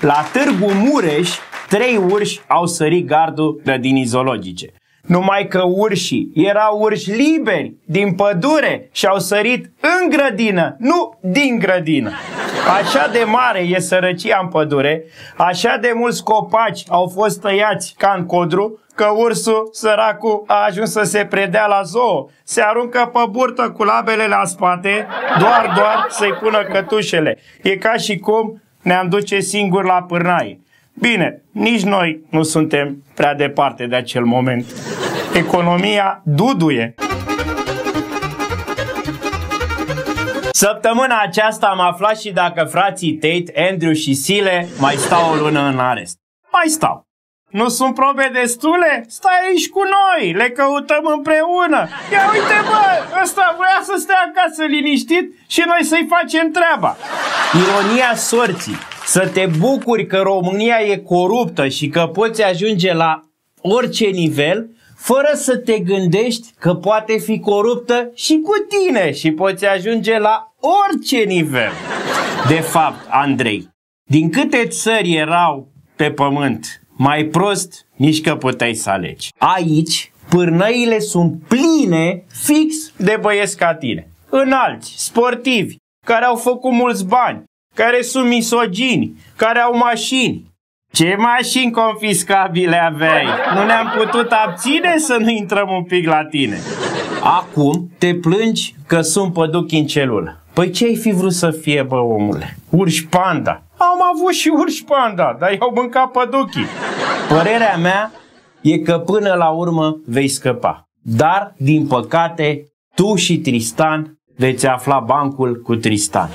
La Târgu Mureș, 3 urși au sărit gardul grădinii zoologice. Numai că urșii erau urși liberi din pădure și au sărit în grădină, nu din grădină. Așa de mare e sărăcia în pădure, așa de mulți copaci au fost tăiați ca în codru, că ursul săracul a ajuns să se predea la zoo. Se aruncă pe burtă cu labele la spate, doar să-i pună cătușele. E ca și cum ne-am duce singuri la pârnaie. Bine, nici noi nu suntem prea departe de acel moment. Economia duduie. Săptămâna aceasta am aflat și dacă frații Tate, Andrew și Sile mai stau o lună în arest. Mai stau. Nu sunt probe destule? Stai aici cu noi, le căutăm împreună. Ia uite bă, ăsta voia să stea acasă liniștit și noi să-i facem treaba. Ironia sorții. Să te bucuri că România e coruptă și că poți ajunge la orice nivel fără să te gândești că poate fi coruptă și cu tine și poți ajunge la orice nivel. De fapt, Andrei, din câte țări erau pe pământ mai prost, nici că puteai să alegi. Aici, pârnăile sunt pline fix de băieți ca tine. Înalți, sportivi, care au făcut mulți bani, care sunt misogini, care au mașini. Ce mașini confiscabile aveai? Nu ne-am putut abține să nu intrăm un pic la tine. Acum te plângi că sunt păduchi în celulă. Păi ce ai fi vrut să fie, bă, omule? Urși panda. Am avut și urși panda, dar i-au mâncat păduchii. Părerea mea e că până la urmă vei scăpa. Dar, din păcate, tu și Tristan veți afla bancul cu Tristan.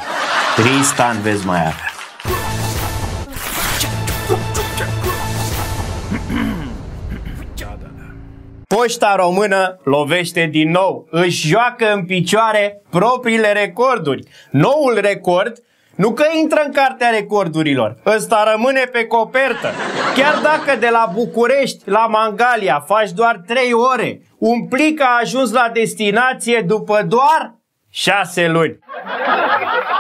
Tristan vezi mai avea. Poșta română lovește din nou. Își joacă în picioare propriile recorduri. Noul record nu că intră în cartea recordurilor, ăsta rămâne pe copertă. Chiar dacă de la București la Mangalia faci doar 3 ore, un plic a ajuns la destinație după doar 6 luni.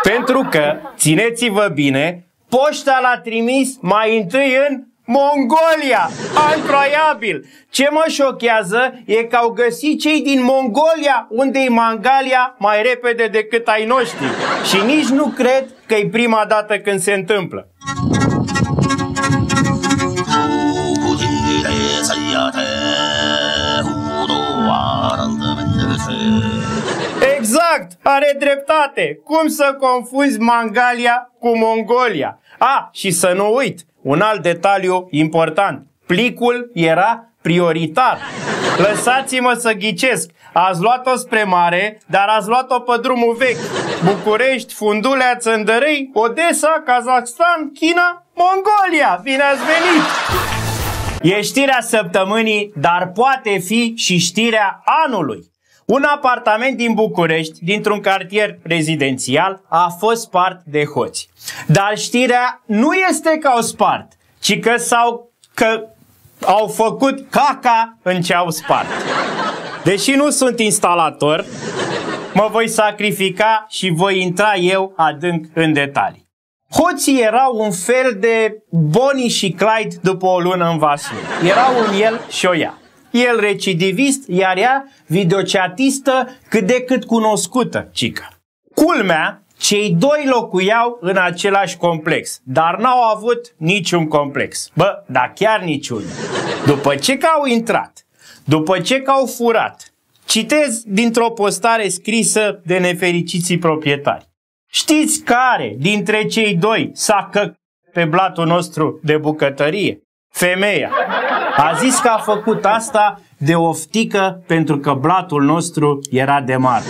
Pentru că, țineți-vă bine, poșta l-a trimis mai întâi în Mongolia! Incroyabil! Ce mă șochează e că au găsit cei din Mongolia, unde e Mangalia, mai repede decât ai noștri. Și nici nu cred că e prima dată când se întâmplă. Exact! Are dreptate! Cum să confunzi Mangalia cu Mongolia? A, și să nu uit! Un alt detaliu important. Plicul era prioritar. Lăsați-mă să ghicesc. Ați luat-o spre mare, dar ați luat-o pe drumul vechi. București, Fundulea, Țăndărei, Odessa, Kazakhstan, China, Mongolia. Bine ați venit! E știrea săptămânii, dar poate fi și știrea anului. Un apartament din București, dintr-un cartier rezidențial, a fost spart de hoți. Dar știrea nu este că au spart, ci că au făcut caca în ce au spart. Deși nu sunt instalator, mă voi sacrifica și voi intra eu adânc în detalii. Hoții erau un fel de Bonnie și Clyde după o lună în vasul. Erau un el și o ea. El recidivist, iar ea videochatistă cât de cât cunoscută, cică. Culmea, cei doi locuiau în același complex, dar n-au avut niciun complex. Bă, dar chiar niciun. După ce că au intrat, după ce că au furat, citez dintr-o postare scrisă de nefericiții proprietari. Știți care dintre cei doi s-a căcat pe blatul nostru de bucătărie? Femeia. A zis că a făcut asta de oftică pentru că blatul nostru era de mare.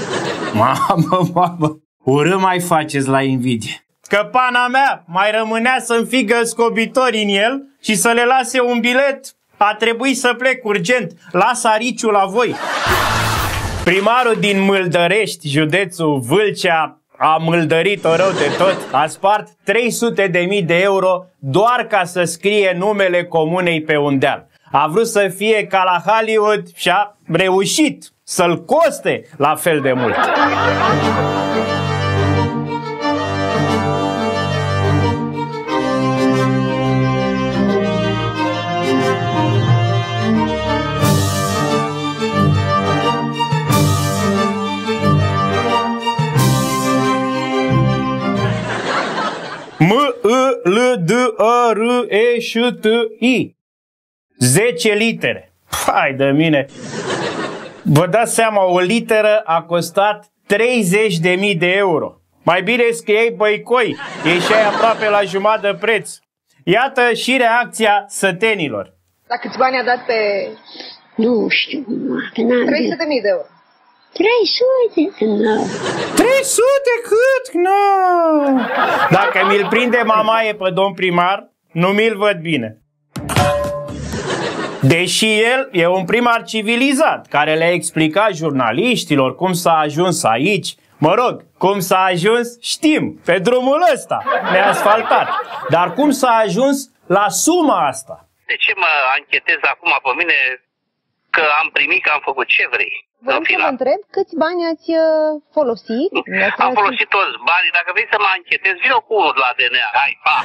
Mamă, urâ mai faceți la invidie. Că pana mea mai rămânea să-mi figă scobitori în el și să le lase un bilet. A trebuit să plec urgent. Las ariciul la voi. Primarul din Măldărești, județul Vâlcea, a mâldărit-o rău de tot, a spart 300.000 de euro doar ca să scrie numele comunei pe un deal. A vrut să fie ca la Hollywood și a reușit să-l coste la fel de mult. M-I-L-D-R-E-Ș-T-I 10 litere. Hai de mine! Vă dați seama, o literă a costat 30.000 de euro. Mai bine că ei băicoi, ieșeai aproape la jumătate de preț. Iată și reacția sătenilor. La câți bani a dat pe... Nu știu, că n-am... 300.000 de euro. 300 cât? No! Dacă mi-l prinde mamaie pe domn primar, nu mi-l văd bine. Deși el e un primar civilizat, care le-a explicat jurnaliștilor cum s-a ajuns aici. Mă rog, cum s-a ajuns știm, pe drumul ăsta, neasfaltat. Dar cum s-a ajuns la suma asta? De ce mă anchetez acum pe mine că am primit, că am făcut ce vrei? Vreau să vă întreb câți bani ați folosit? Am folosit toți banii. Dacă vrei să mă anchetez, vino cu unul la DNA. Hai, pa!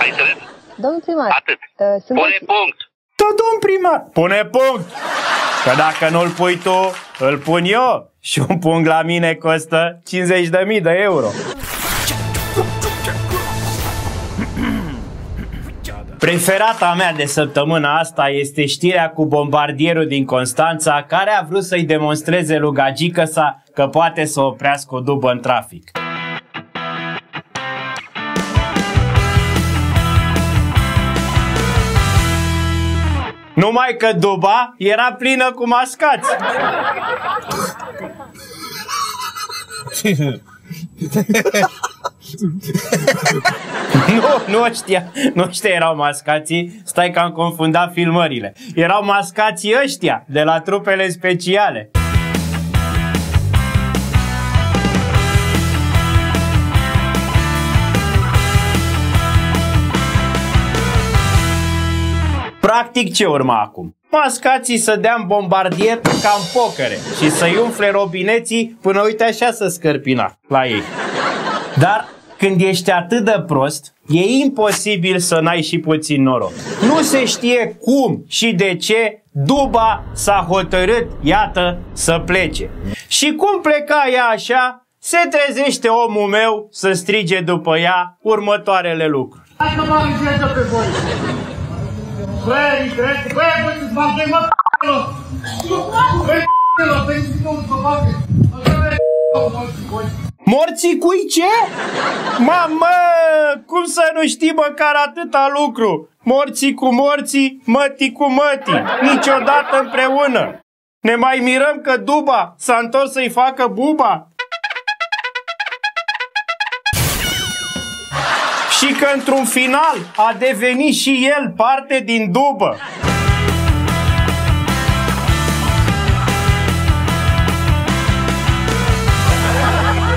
Hai, drept. Domnul primar, atât. Pune punct! Da, domn primar! Pune punct! Că dacă nu-l pui tu, îl pun eu. Și un punct la mine costă 50.000 de euro. Preferata mea de săptămâna asta este știrea cu bombardierul din Constanța care a vrut să-i demonstreze Lugagică sa că poate să oprească o dubă în trafic. Numai că duba era plină cu mascați. Nu ăștia erau mascații, stai că am confundat filmările. Erau mascații ăștia, de la trupele speciale. Practic ce urma acum? Mascații să dea în bombardier ca în pocăre și să-i umfle robineții până uite așa să scârpina la ei. Dar când ești atât de prost, e imposibil să n-ai și puțin noroc. Nu se știe cum și de ce duba s-a hotărât, iată, să plece. Și cum pleca ea așa, se trezește omul meu să strige după ea următoarele lucruri. Hai că m-am înțeles pe voi! Morții cui ce? Mamă, cum să nu știi măcar atâta lucru? Morții cu morții, mătii cu mătii, niciodată împreună. Ne mai mirăm că duba s-a întors să-i facă buba? Și că într-un final a devenit și el parte din dubă.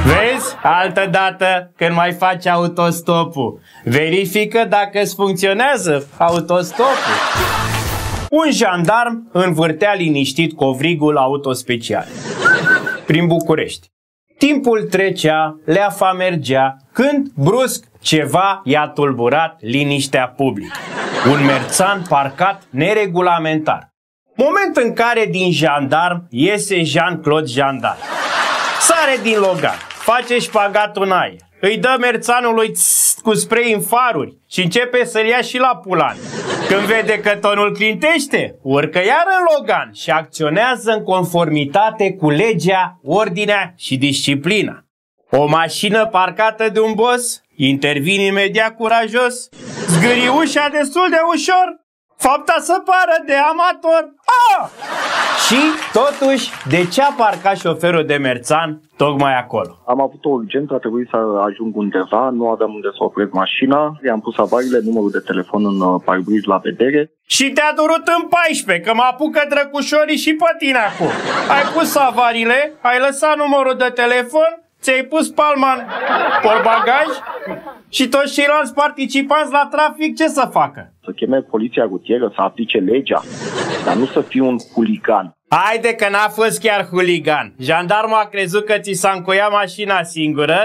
Vezi? Altă dată când mai faci autostopul, verifică dacă îți funcționează autostopul. Un jandarm învârtea liniștit covrigul autospecial prin București. Timpul trecea, leafa mergea, când brusc ceva i-a tulburat liniștea publică. Un merțan parcat neregulamentar. Moment în care din jandarm iese Jean-Claude Jandar. Sare din Logan, face șpagatul în aer, îi dă merțanului cu spray în faruri și începe să-l ia și la pulan. Când vede că tonul clintește, urcă iar în Logan și acționează în conformitate cu legea, ordinea și disciplina. O mașină parcată de un boss, intervine imediat curajos, zgârie ușa destul de ușor, fapta să pară de amator. Ah! Și totuși, de ce a parcat șoferul de merțan tocmai acolo? Am avut o urgență, a trebuit să ajung undeva, nu aveam unde să opresc mașina, i-am pus avariile, numărul de telefon în parbriz la vedere. Și te-a durut în 14, că mă apucă drăgușorii și pe tine acum. Ai pus avariile, ai lăsat numărul de telefon ți-ai pus palma în portbagaj și toți ceilalți participanți la trafic ce să facă? Să cheme poliția rutieră, să aplice legea, dar nu să fii un huligan. Haide că n-a fost chiar huligan. Jandarmul a crezut că ți s-a încuiat mașina singură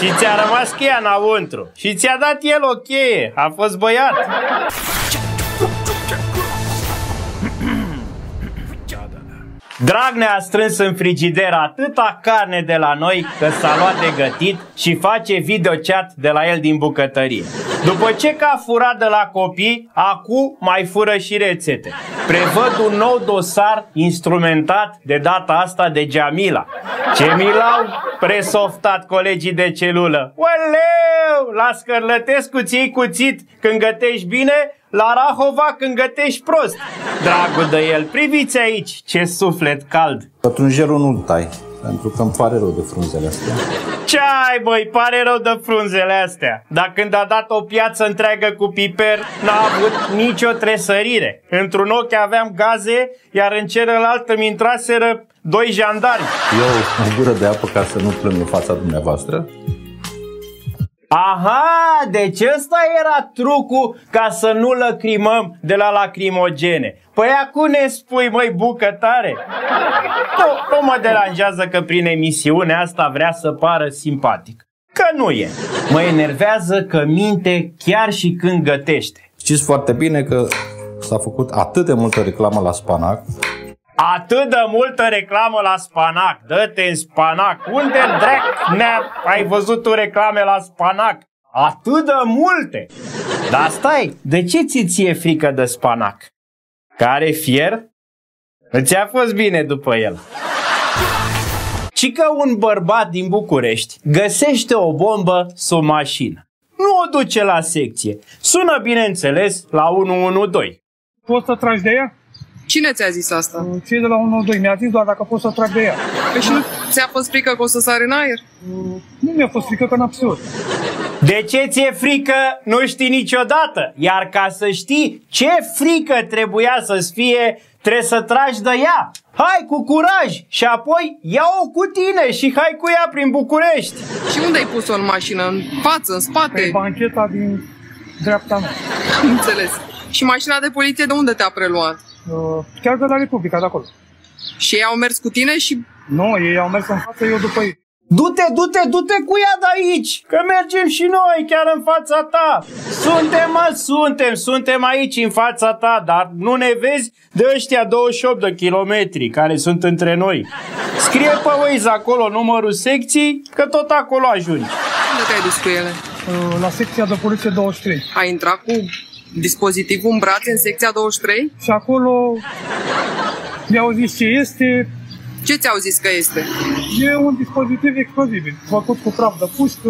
și ți-a rămas cheia înăuntru. Și ți-a dat el o cheie, a fost băiat. Dragnea a strâns în frigider atâta carne de la noi că s-a luat de gătit și face videochat de la el din bucătărie. După ce că a furat de la copii, acum mai fură și rețete. Prevăd un nou dosar instrumentat de data asta de Jamila. Ce mi l-au presoftat colegii de celulă. Oleu, la Scărlătescu ți-i cuțit când gătești bine, la Rahova când gătești prost. Dragul de el, priviți aici ce suflet cald. Pătrunjelul nu-l tai, pentru că îmi pare rău de frunzele astea. Ce ai, băi, pare rău de frunzele astea. Dar când a dat o piață întreagă cu piper, n-a avut nicio tresărire. Într-un ochi aveam gaze, iar în celălalt îmi intraseră doi jandarmi. Eu o gură de apă ca să nu plâng în fața dumneavoastră. Aha, deci ăsta era trucul ca să nu lacrimăm de la lacrimogene. Păi acum ne spui, măi, bucătare? Nu mă deranjează că prin emisiunea asta vrea să pară simpatic. Că nu e. Mă enervează că minte chiar și când gătește. Știți foarte bine că s-a făcut atât de multă reclamă la Spanac. Atât de multă reclamă la Spanac, dă-te în Spanac, unde Dragnea ai văzut tu reclame la Spanac? Atât de multe! Dar stai, de ce ți-e frică de Spanac? Care fier? Ți-a fost bine după el. Ci că un bărbat din București găsește o bombă sub mașină. Nu o duce la secție, sună bineînțeles la 112. Poți să tragi de ea? Cine ți-a zis asta? Cei de la 112 mi-a zis doar dacă pot să trag de ea. Păi și nu ți-a fost frică că o să sară în aer? Nu mi-a fost frică că n-a psiut. De ce ți-e frică nu știi niciodată. Iar ca să știi ce frică trebuia să-ți fie, trebuie să tragi de ea. Hai cu curaj și apoi ia-o cu tine și hai cu ea prin București. Și unde ai pus-o în mașină? În față, în spate? Pe bancheta din dreapta mea. Am înțeles. Și mașina de poliție de unde te-a preluat? Chiar de la Republica, de acolo. Și ei au mers cu tine și... Nu, ei au mers în față, eu după ei. Du-te, du-te, du-te cu ea de aici, că mergem și noi chiar în fața ta. Suntem aici în fața ta, dar nu ne vezi de ăștia 28 de kilometri care sunt între noi. Scrie pe Waze acolo numărul secției, că tot acolo ajungi. Unde te-ai dus cu ele? La secția de poliție 23. Ai intrat cu... dispozitivul în brațe, în secția 23? Și acolo mi-au zis ce este. Ce ți-au zis că este? E un dispozitiv explozibil, făcut cu praf de pușcă.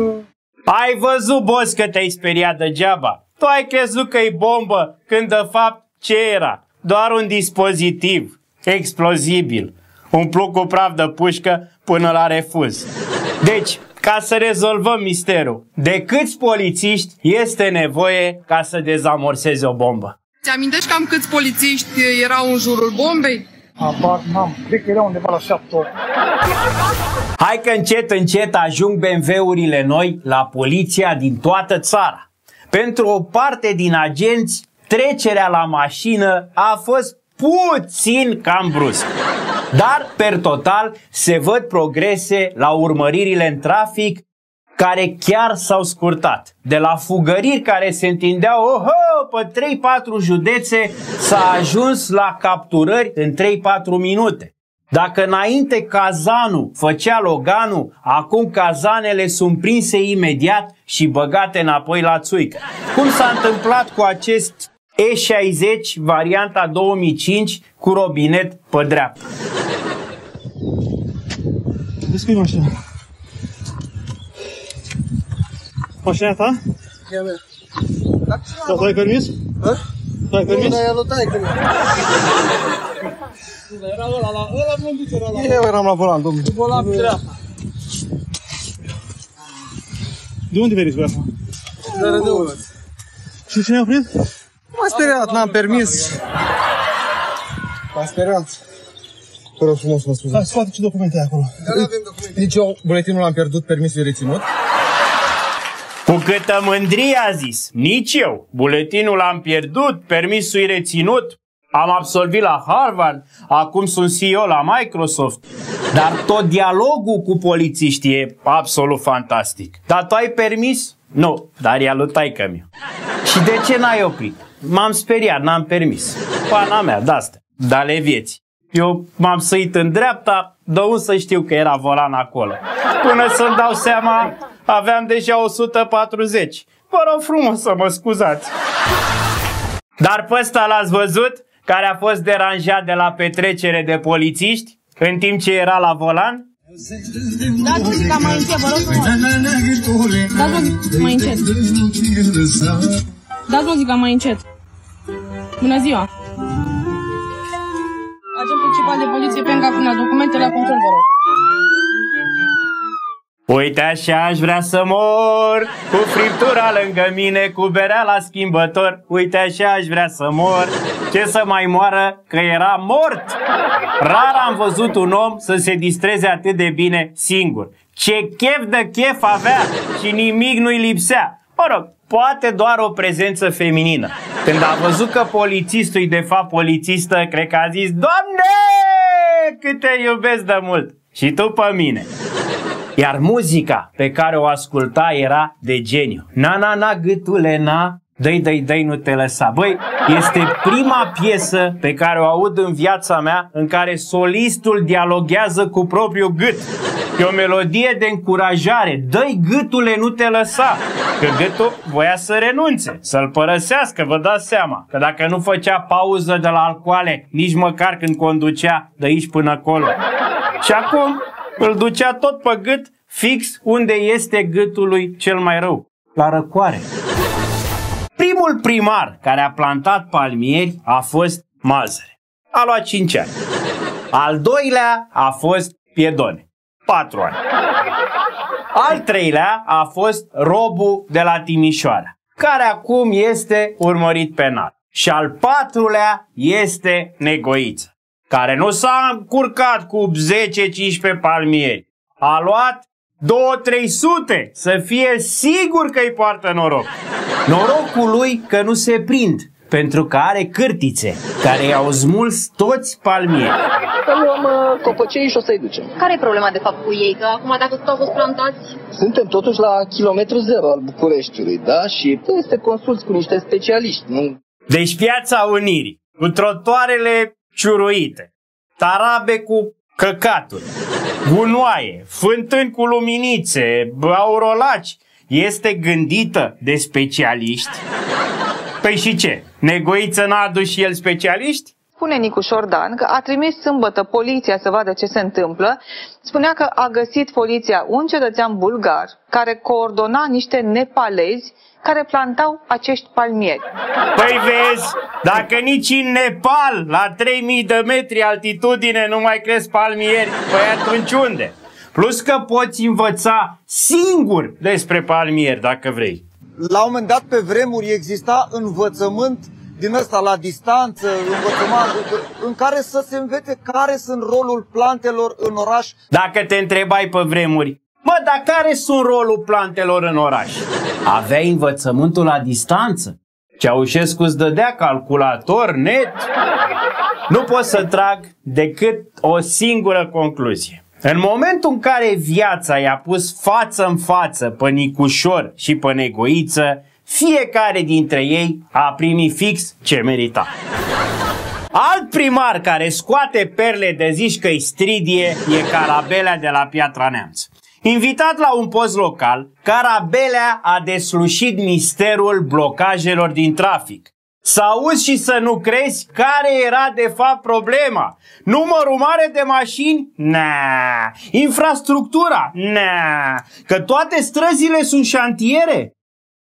Ai văzut, boss, că te-ai speriat degeaba. Tu ai crezut că e bombă, când de fapt ce era? Doar un dispozitiv explozibil, umplut cu praf de pușcă până la refuz. Deci, ca să rezolvăm misterul, de câți polițiști este nevoie ca să dezamorseze o bombă? Ți-amintești cam câți polițiști erau în jurul bombei? Abar, n-am. Cred că era undeva la 7-8. Hai că încet, încet ajung BMW-urile noi la poliția din toată țara. Pentru o parte din agenți, trecerea la mașină a fost puțin cam brusc. Dar, per total, se văd progrese la urmăririle în trafic care chiar s-au scurtat. De la fugăriri care se întindeau pe 3-4 județe, s-a ajuns la capturări în 3-4 minute. Dacă înainte cazanul făcea Loganul, acum cazanele sunt prinse imediat și băgate înapoi la țuică. Cum s-a întâmplat cu acest E60 varianta 2005 cu robinet pe dreapta? Despre mașina. Mașina ta? E a mea. Dar tu ai permis? Tu ai permis? Nu, dar ea nu tai cu mine. Era ăla, ăla blândiț era ăla. Eu eram la volan, domnule. Cu volan pe dreapta. De unde veniți cu asta? De Rădăuț. Și cine a oprit? M-a speriat, n-am permis. M-a speriat. Te rog frumos, mă scuze. Scoate ce documente ai acolo. Dar nu avem documente. Nici eu buletinul l-am pierdut, permisul e reținut. Cu câtă mândrie a zis, nici eu, buletinul l-am pierdut, permisul e reținut, am absolvit la Harvard, acum sunt CEO la Microsoft. Dar tot dialogul cu polițiștii e absolut fantastic. Dar tu ai permis? Nu, dar e a lui taică-miu. Și de ce n-ai oprit? M-am speriat, n-am permis. Pana mea, de-astea, de-ale vieții. Eu m-am săit în dreapta, de unde să știu că era volan acolo? Până să-mi dau seama, aveam deja 140. Vă rog frumos să mă scuzați. Dar pe ăsta l-ați văzut? Care a fost deranjat de la petrecere de polițiști, în timp ce era la volan? Dați muzica mai încet, vă rog frumos. Dați mai încet. Dați muzica mai încet. Bună ziua! Agent principal de poliție, Penga, până documentele la control, vă rog. Uite așa aș vrea să mor, cu friptura lângă mine, cu berea la schimbător. Uite așa aș vrea să mor, ce să mai moară, că era mort. Rar am văzut un om să se distreze atât de bine singur. Ce chef de chef avea și nimic nu-i lipsea. Mă rog, poate doar o prezență feminină. Când a văzut că polițistul-i de fapt polițistă, cred că a zis: Doamne, cât te iubesc de mult și tu pe mine. Iar muzica pe care o asculta era de geniu. Na, na, na, gâtule, na, dă-i, dă-i, dă-i, nu te lăsa. Băi, este prima piesă pe care o aud în viața mea în care solistul dialoghează cu propriul gât. E o melodie de încurajare. Dă-i, gâtule, nu te lăsa. Că gâtul voia să renunțe, să-l părăsească, vă dați seama. Că dacă nu făcea pauză de la alcoale, nici măcar când conducea de aici până acolo. Și acum îl ducea tot pe gât, fix unde este gâtul lui cel mai rău, la răcoare. Primul primar care a plantat palmieri a fost Mazăre. A luat 5 ani. Al doilea a fost Piedone. 4 ani. Al treilea a fost Robu de la Timișoara, care acum este urmărit penal. Și al patrulea este Negoiță, care nu s-a încurcat cu 10-15 palmieri. A luat 200-300 să fie sigur că îi poartă noroc. Norocul lui că nu se prind, pentru că are cârtițe, care i-au smuls toți palmieri. Să luăm copăcei și o să-i ducem. Care e problema de fapt cu ei? Că acum dacă tot au fost plantați? Suntem totuși la kilometru zero al Bucureștiului, da? Și este consult cu niște specialiști, nu? Deci Piața Unirii, cu trotoarele ciuruite, tarabe cu căcaturi, gunoaie, fântâni cu luminițe, aurolaci, este gândită de specialiști? Păi și ce? Negoiță n-a adus și el specialiști? Spune Nicu Șordan că a trimis sâmbătă poliția să vadă ce se întâmplă. Spunea că a găsit poliția un cetățean bulgar care coordona niște nepalezi care plantau acești palmieri. Păi vezi, dacă nici în Nepal, la 3000 de metri altitudine, nu mai cresc palmieri, păi atunci unde? Plus că poți învăța singur despre palmieri, dacă vrei. La un moment dat, pe vremuri, exista învățământ din ăsta la distanță, învățământ în care să se învețe care sunt rolul plantelor în oraș. Dacă te întrebai pe vremuri: mă, dar care sunt rolul plantelor în oraș? Aveai învățământul la distanță. Ceaușescu îți dădea calculator, net. Nu pot să trag decât o singură concluzie. În momentul în care viața i-a pus față în față pe Nicușor și pe Negoiță, fiecare dintre ei a primit fix ce merita. Alt primar care scoate perle de zici că-i stridie e Carabelea de la Piatra Neamț. Invitat la un post local, Carabelea a deslușit misterul blocajelor din trafic. Să auzi și să nu crezi care era de fapt problema. Numărul mare de mașini? Na. Infrastructura? Na. Că toate străzile sunt șantiere?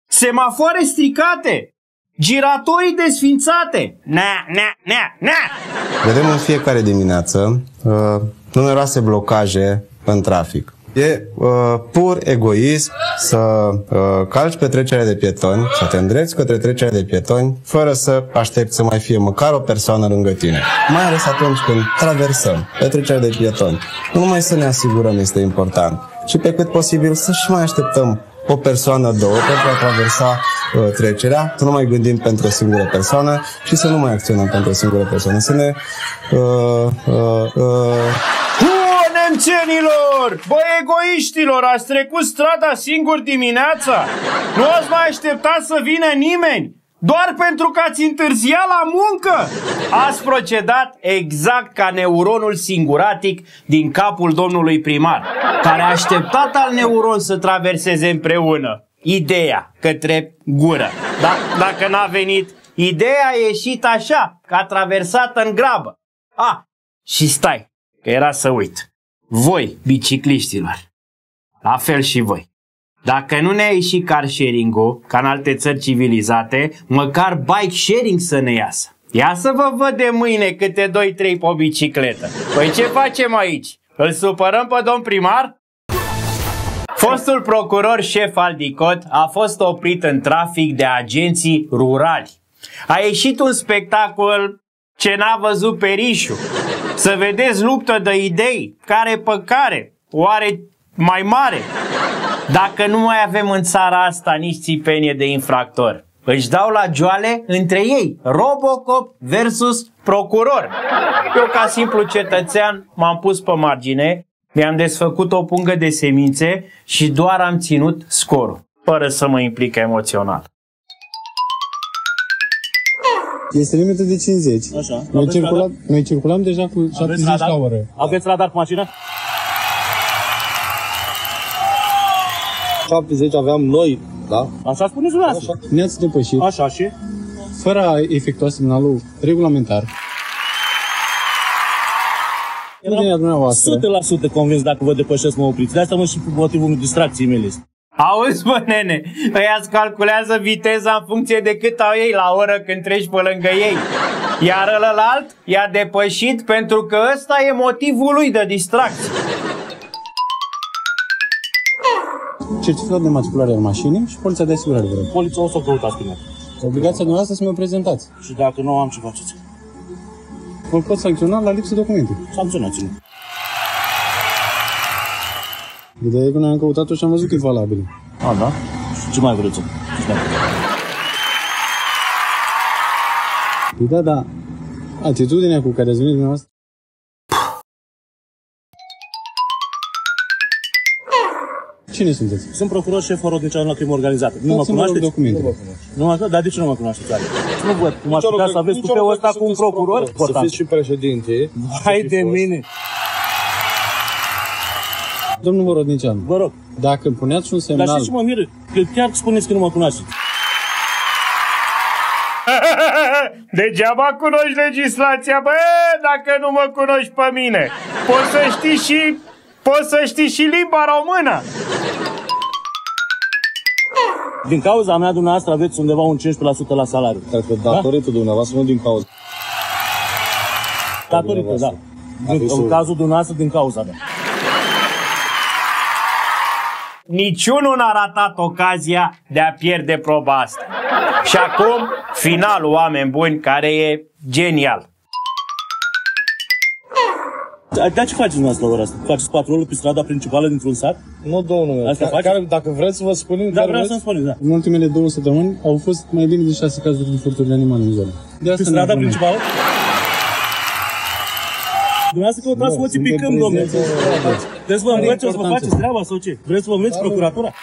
Semafoare stricate? Giratorii desfințate? Na, na, na, na. Vedem în fiecare dimineață numeroase blocaje în trafic. E pur egoism să calci pe trecerea de pietoni, să te îndrepți către trecerea de pietoni, fără să aștepți să mai fie măcar o persoană lângă tine. Mai ales atunci când traversăm pe trecerea de pietoni. Nu numai să ne asigurăm este important, ci pe cât posibil să și mai așteptăm o persoană, două, pentru a traversa trecerea, să nu mai gândim pentru o singură persoană și să nu mai acționăm pentru o singură persoană. Să ne... Nemțenilor! Bă, egoiștilor, ați trecut strada singur dimineața? Nu ați mai așteptat să vină nimeni? Doar pentru că ați întârziat la muncă? Ați procedat exact ca neuronul singuratic din capul domnului primar, care a așteptat al neuron să traverseze împreună ideea către gură. Dar dacă n-a venit, ideea a ieșit așa, că a traversat în grabă. A, și stai, că era să uit. Voi, bicicliștilor, la fel și voi. Dacă nu ne-a ieșit car sharing-ul, ca în alte țări civilizate, măcar bike sharing să ne iasă. Ia să vă văd de mâine câte 2-3 pe o bicicletă. Păi ce facem aici? Îl supărăm pe domn primar? Fostul procuror șef al DICOT a fost oprit în trafic de agenții rurali. A ieșit un spectacol ce n-a văzut Perișul. Să vedeți luptă de idei, care pe care, oare mai mare. Dacă nu mai avem în țara asta nici țipenie de infractori, își dau la joale între ei, Robocop versus procuror. Eu ca simplu cetățean m-am pus pe margine, mi-am desfăcut o pungă de semințe și doar am ținut scorul, fără să mă implic emoțional. Este limită de 50. Așa. Noi circulam deja cu 70 la oră. Aveți radar cu mașina? 70 aveam noi, da? Așa spuneți dumneavoastră. Ne-ați depășit. Așa și? Fără a efectua semnalul regulamentar. Eram 100% convins dacă vă depășesc mă opriți. De asta mă și pe motivul distracției mele. Auzi, bă, nene, ăia îți calculează viteza în funcție de cât au ei la oră când treci pe lângă ei. Iar ălălalt i-a depășit pentru că ăsta e motivul lui de distracție. Certificat de matriculare al mașinii și polița de asigurare. Polița o să o căutați pe mine. Obligația dumneavoastră să mi-o prezentați. Și dacă nu am, ce faceți? Vă pot sancționa la lipsă documente. Sancționați-mă. Ideea e că noi am căutat-o și am văzut că e valabilă. A, da? Ce mai vreți? Păi da, da. Atitudinea cu care ați venit dumneavoastră. Cine sunteți? Sunt procuror șef orodnicean la crimă organizată. Nu mă cunoașteți? Nu mă cunoașteți? Dar de ce nu mă cunoașteți? Nu văd cum aș putea să aveți cupeul ăsta cu un procuror? Să fiți și președinte. Hai de mine! Domnul Vorodniceanu, vă rog, dacă îmi puneați un semnal... Dar știți ce mă miră? Că chiar spuneți că nu mă cunoașteți. Degeaba cunoști legislația, bă, dacă nu mă cunoști pe mine. Poți să știi și limba română. Din cauza mea, dumneavoastră, aveți undeva un 15% la salariu. Cred că datorită dumneavoastră, nu din cauza. Datorită, da. În cazul dumneavoastră, din cauza mea. Niciunul n-a ratat ocazia de a pierde proba asta. Și acum, finalul, oameni buni, care e genial. Dar ce faceți dumneavoastră la ora asta? Faceți patrolul pe strada principală dintr-un sat? Nu, domnule. Dacă vreți să vă spunem... Da, vreau să-mi spuneți, da. În ultimele 2 săptămâni au fost mai bine de 6 cazuri de furturi de animale în zonă. Pe strada principală? Dumneavoastră căutați hoții pe câmp, domnule. Vreți să vă învăț, o să vă faceți treaba sau ce? Vreți să vă înveți procuratura?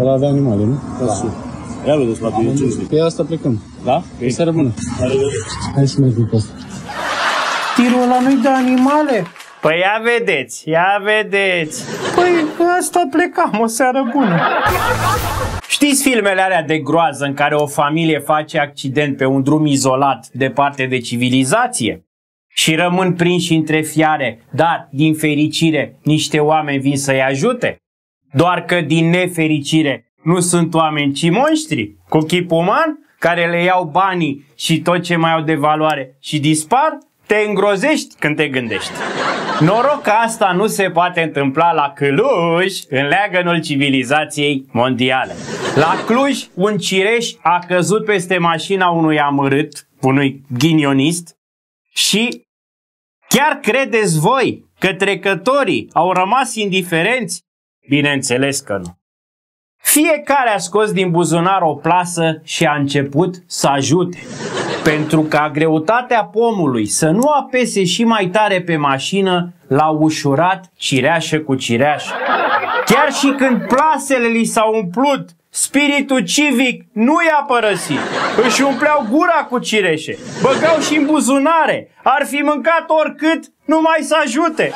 Ăla avea animale, nu? Da. Ia luați la pe pe asta plecăm. Da? Pe seara bună. Hai să mergem pe asta. Tirul ăla nu-i de animale? Păi ia vedeți, ia vedeți. Păi pe asta plecam, o seară bună. Știți filmele alea de groază în care o familie face accident pe un drum izolat departe de civilizație? Și rămân prinși între fiare, dar din fericire niște oameni vin să-i ajute. Doar că din nefericire nu sunt oameni, ci monștri cu chip uman care le iau banii și tot ce mai au de valoare și dispar Te îngrozești când te gândești. Noroc că asta nu se poate întâmpla la Cluj, în leagănul civilizației mondiale. La Cluj, un cireș a căzut peste mașina unui amărât, unui ghinionist, și chiar credeți voi că trecătorii au rămas indiferenți? Bineînțeles că nu. Fiecare a scos din buzunar o plasă și a început să ajute. Pentru ca greutatea pomului să nu apese și mai tare pe mașină, l-au ușurat cireașă cu cireașă. Chiar și când plasele li s-au umplut, spiritul civic nu i-a părăsit. Își umpleau gura cu cireșe, băgau și în buzunare. Ar fi mâncat oricât, numai să ajute.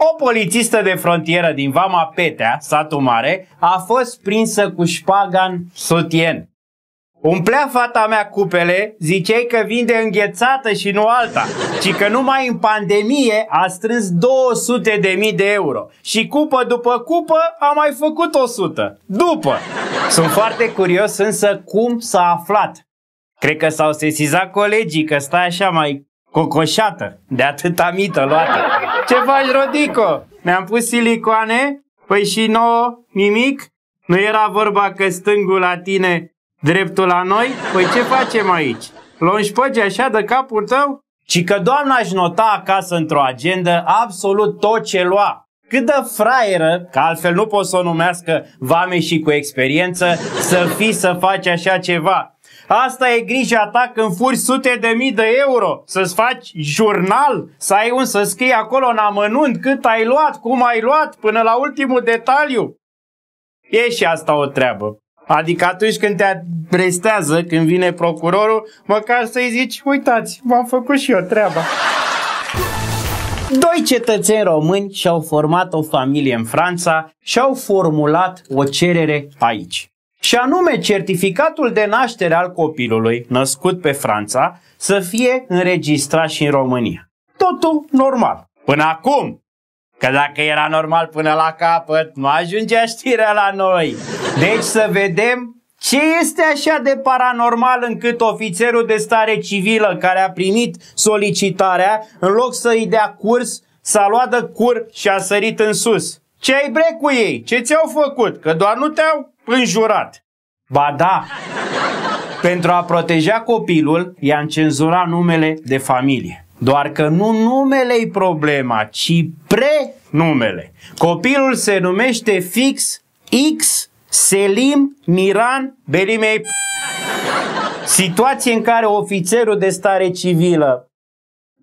O polițistă de frontieră din Vama Petea, satul mare, a fost prinsă cu șpaga în sutien. Umplea fata mea cupele, ziceai că vinde înghețată și nu alta, ci că numai în pandemie a strâns 200.000 de euro și cupă după cupă a mai făcut 100. Sunt foarte curios însă cum s-a aflat. Cred că s-au sesizat colegii că stai așa mai cocoșată de atâta mită luată. Ce faci, Rodico? Ne-am pus silicoane? Păi și nouă nimic? Nu era vorba că stângul la tine, dreptul la noi? Păi ce facem aici? Luăm șpăgi așa de capul tău? Ci că doamna își nota acasă într-o agendă absolut tot ce lua. Cât de fraieră, că altfel nu pot să o numească vame și cu experiență, să fii să faci așa ceva. Asta e grija ta când furi 100.000 de euro, să-ți faci jurnal, să ai un să scrii acolo în amănunt cât ai luat, cum ai luat, până la ultimul detaliu. E și asta o treabă. Adică atunci când te arestează, când vine procurorul, măcar să-i zici, uitați, v-am făcut și eu treaba. Doi cetățeni români și-au format o familie în Franța și-au formulat o cerere aici. Și anume certificatul de naștere al copilului născut pe Franța să fie înregistrat și în România. Totul normal. Până acum. Că dacă era normal până la capăt, nu ajungea știrea la noi. Deci să vedem ce este așa de paranormal încât ofițerul de stare civilă care a primit solicitarea, în loc să-i dea curs, s-a luat de cur și a sărit în sus. Ce ai bre cu ei? Ce ți-au făcut? Că doar nu te-au înjurat. Ba da! Pentru a proteja copilul, i-a cenzurat numele de familie. Doar că nu numele-i problema, ci prenumele. Copilul se numește fix X Selim Miran Belimei. Situație în care ofițerul de stare civilă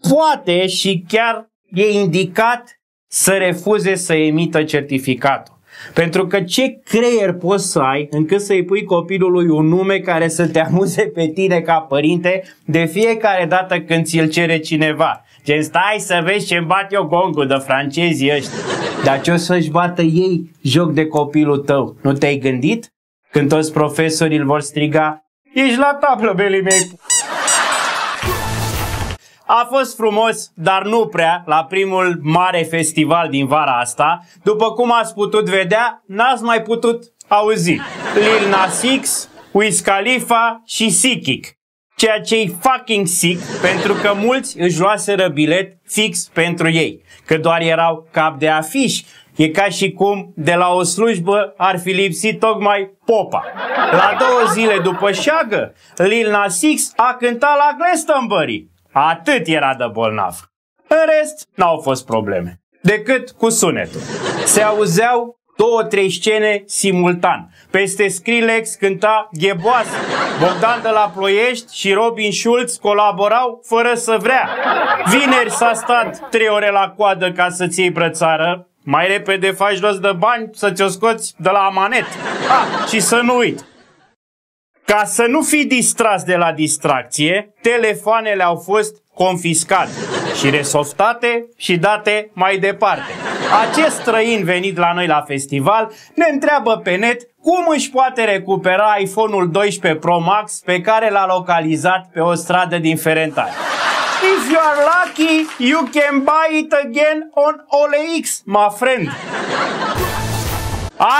poate și chiar e indicat să refuze să emită certificatul. Pentru că ce creier poți să ai încât să-i pui copilului un nume care să te amuze pe tine ca părinte de fiecare dată când ți-l cere cineva? Gen, stai să vezi ce-mi bat eu gongul de francezii ăștia. Dar ce o să-și bată ei joc de copilul tău? Nu te-ai gândit? Când toți profesorii îl vor striga, ești la tablă, belii mei. A fost frumos, dar nu prea, la primul mare festival din vara asta. După cum ați putut vedea, n-ați mai putut auzi. Lil Nas X, Wiz Khalifa și Sikik. Ceea ce-i fucking sick, pentru că mulți își luaseră bilet fix pentru ei. Că doar erau cap de afiș. E ca și cum de la o slujbă ar fi lipsit tocmai popa. La 2 zile după șagă, Lil Nas X a cântat la Glastonbury. Atât era de bolnav. În rest, n-au fost probleme. Decât cu sunetul. Se auzeau 2-3 scene simultan. Peste Skrillex cânta Gheboasă. Bogdan de la Ploiești și Robin Schulz colaborau fără să vrea. Vineri s-a stat 3 ore la coadă ca să-ți iei brățară. Mai repede faci rost de bani să ți-o scoți de la amanet. Și să nu uit. Ca să nu fii distras de la distracție, telefoanele au fost confiscate și resoftate și date mai departe. Acest străin venit la noi la festival ne întreabă pe net cum își poate recupera iPhone-ul 12 Pro Max pe care l-a localizat pe o stradă din Ferentari. If you are lucky, you can buy it again on OLX, my friend.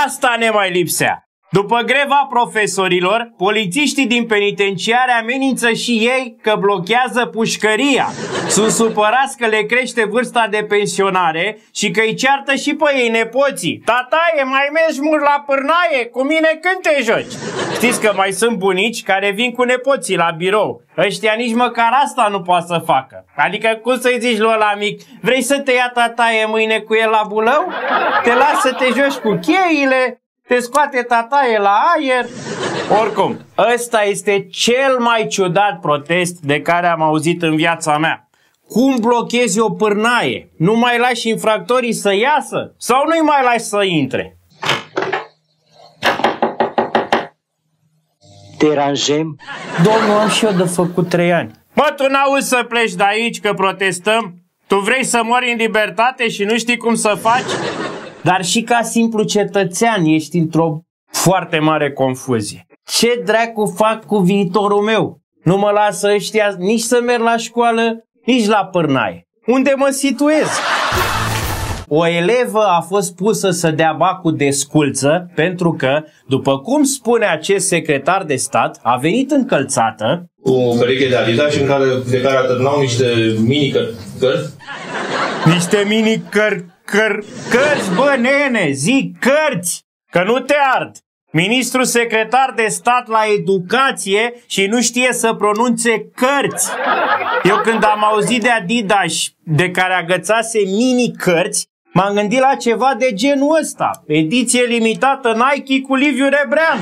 Asta ne mai lipsea. După greva profesorilor, polițiștii din penitenciare amenință și ei că blochează pușcăria. Sunt supărați că le crește vârsta de pensionare și că îi ceartă și pe ei nepoții. Tataie, mai mergi mult la pârnaie? Cu mine când te joci? Știți că mai sunt bunici care vin cu nepoții la birou. Ăștia nici măcar asta nu poate să facă. Adică cum să-i zici lui ăla mic, vrei să te ia tataie mâine cu el la bulău? Te las să te joci cu cheile? Te scoate tataie la aer. Oricum, ăsta este cel mai ciudat protest de care am auzit în viața mea. Cum blochezi o pârnaie? Nu mai lași infractorii să iasă? Sau nu-i mai lași să intre? Te deranjăm? Domnul, am și eu de făcut 3 ani. Mă, tu n-auzi să pleci de aici că protestăm? Tu vrei să mori în libertate și nu știi cum să faci? Dar și ca simplu cetățean ești într-o foarte mare confuzie. Ce dracu fac cu viitorul meu? Nu mă lasă ăștia nici să merg la școală, nici la pârnaie. Unde mă situez? O elevă a fost pusă să dea bacul de sculță pentru că, după cum spune acest secretar de stat, a venit încălțată cu o pereche de alizași în care, de care atârnau niște mini-cărți. Niște mini-cărți. Cărți, bă, nene, zic cărți, că nu te ard. Ministrul secretar de stat la educație și nu știe să pronunțe cărți. Eu când am auzit de Adidas, de care agățase mini-cărți, m-am gândit la ceva de genul ăsta. Ediție limitată Nike cu Liviu Rebreanu.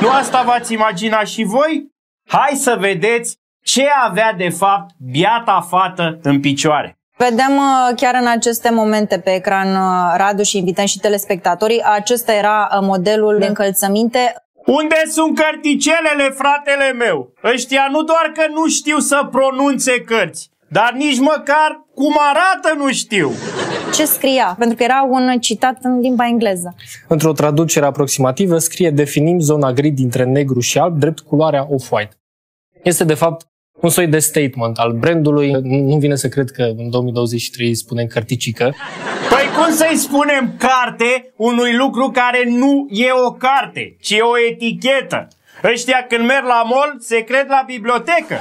Nu asta v-ați imaginat și voi? Hai să vedeți ce avea de fapt biata fată în picioare. Vedem chiar în aceste momente pe ecran, Radu, și invităm și telespectatorii. Acesta era modelul de încălțăminte. Unde sunt cărticelele, fratele meu? Ăștia nu doar că nu știu să pronunțe cărți, dar nici măcar cum arată nu știu. Ce scria? Pentru că era un citat în limba engleză. Într-o traducere aproximativă scrie: definim zona gri dintre negru și alb drept culoarea off-white. Este de fapt un soi de statement al brandului. Nu vine să cred că în 2023 spunem cărticică. Păi cum să-i spunem carte unui lucru care nu e o carte, ci o etichetă? Ăștia când merg la mall se cred la bibliotecă.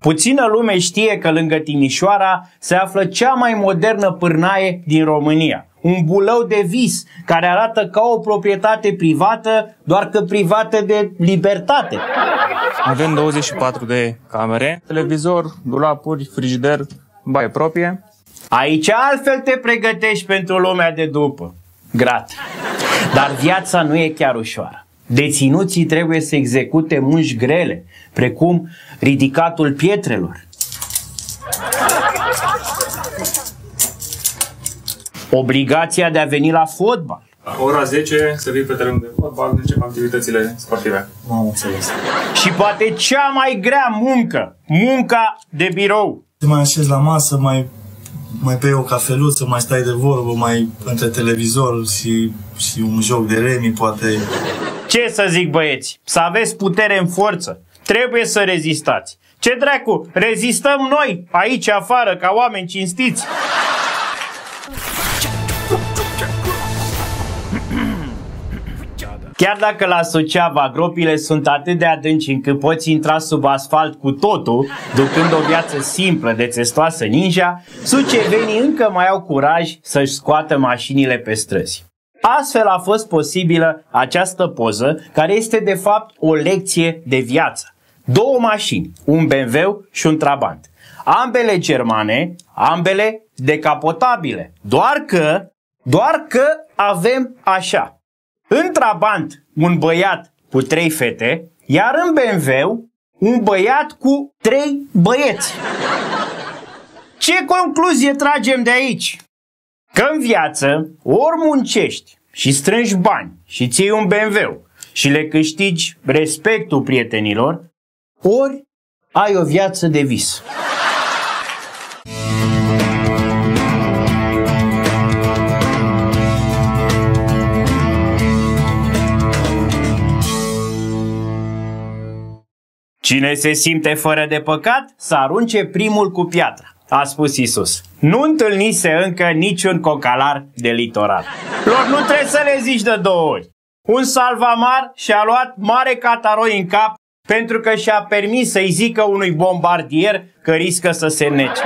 Puțină lume știe că lângă Timișoara se află cea mai modernă pârnaie din România. Un bulău de vis, care arată ca o proprietate privată, doar că privată de libertate. Avem 24 de camere, televizor, dulapuri, frigider, baie proprie. Aici altfel te pregătești pentru lumea de după. Grat. Dar viața nu e chiar ușoară. Deținuții trebuie să execute munci grele, precum ridicatul pietrelor, obligația de a veni la fotbal. Ora 10 să vii pe terenul de fotbal, începem activitățile sportive. Am înțeles. Și poate cea mai grea muncă, munca de birou. Te mai așezi la masă, mai bei o cafeluță, mai stai de vorbă, mai între televizor și un joc de remi, poate. Ce să zic, băieți, să aveți putere în forță. Trebuie să rezistați. Ce dracu, rezistăm noi, aici afară, ca oameni cinstiți. Chiar dacă la Suceava gropile sunt atât de adânci încât poți intra sub asfalt cu totul, ducând o viață simplă de țestoasă ninja, sucevenii încă mai au curaj să-și scoată mașinile pe străzi. Astfel a fost posibilă această poză, care este de fapt o lecție de viață. Două mașini, un BMW și un Trabant. Ambele germane, ambele decapotabile. Doar că avem așa. În Trabant, un băiat cu 3 fete, iar în BMW, un băiat cu 3 băieți. Ce concluzie tragem de aici? Că în viață ori muncești și strângi bani și ții un BMW și le câștigi respectul prietenilor, ori ai o viață de vis. Cine se simte fără de păcat, să arunce primul cu piatra. a spus Isus. Nu întâlnise încă niciun cocalar de litoral. Lor nu trebuie să le zici de două ori. Un salvamar și-a luat mare cataroi în cap pentru că și-a permis să-i zică unui bombardier că riscă să se nece.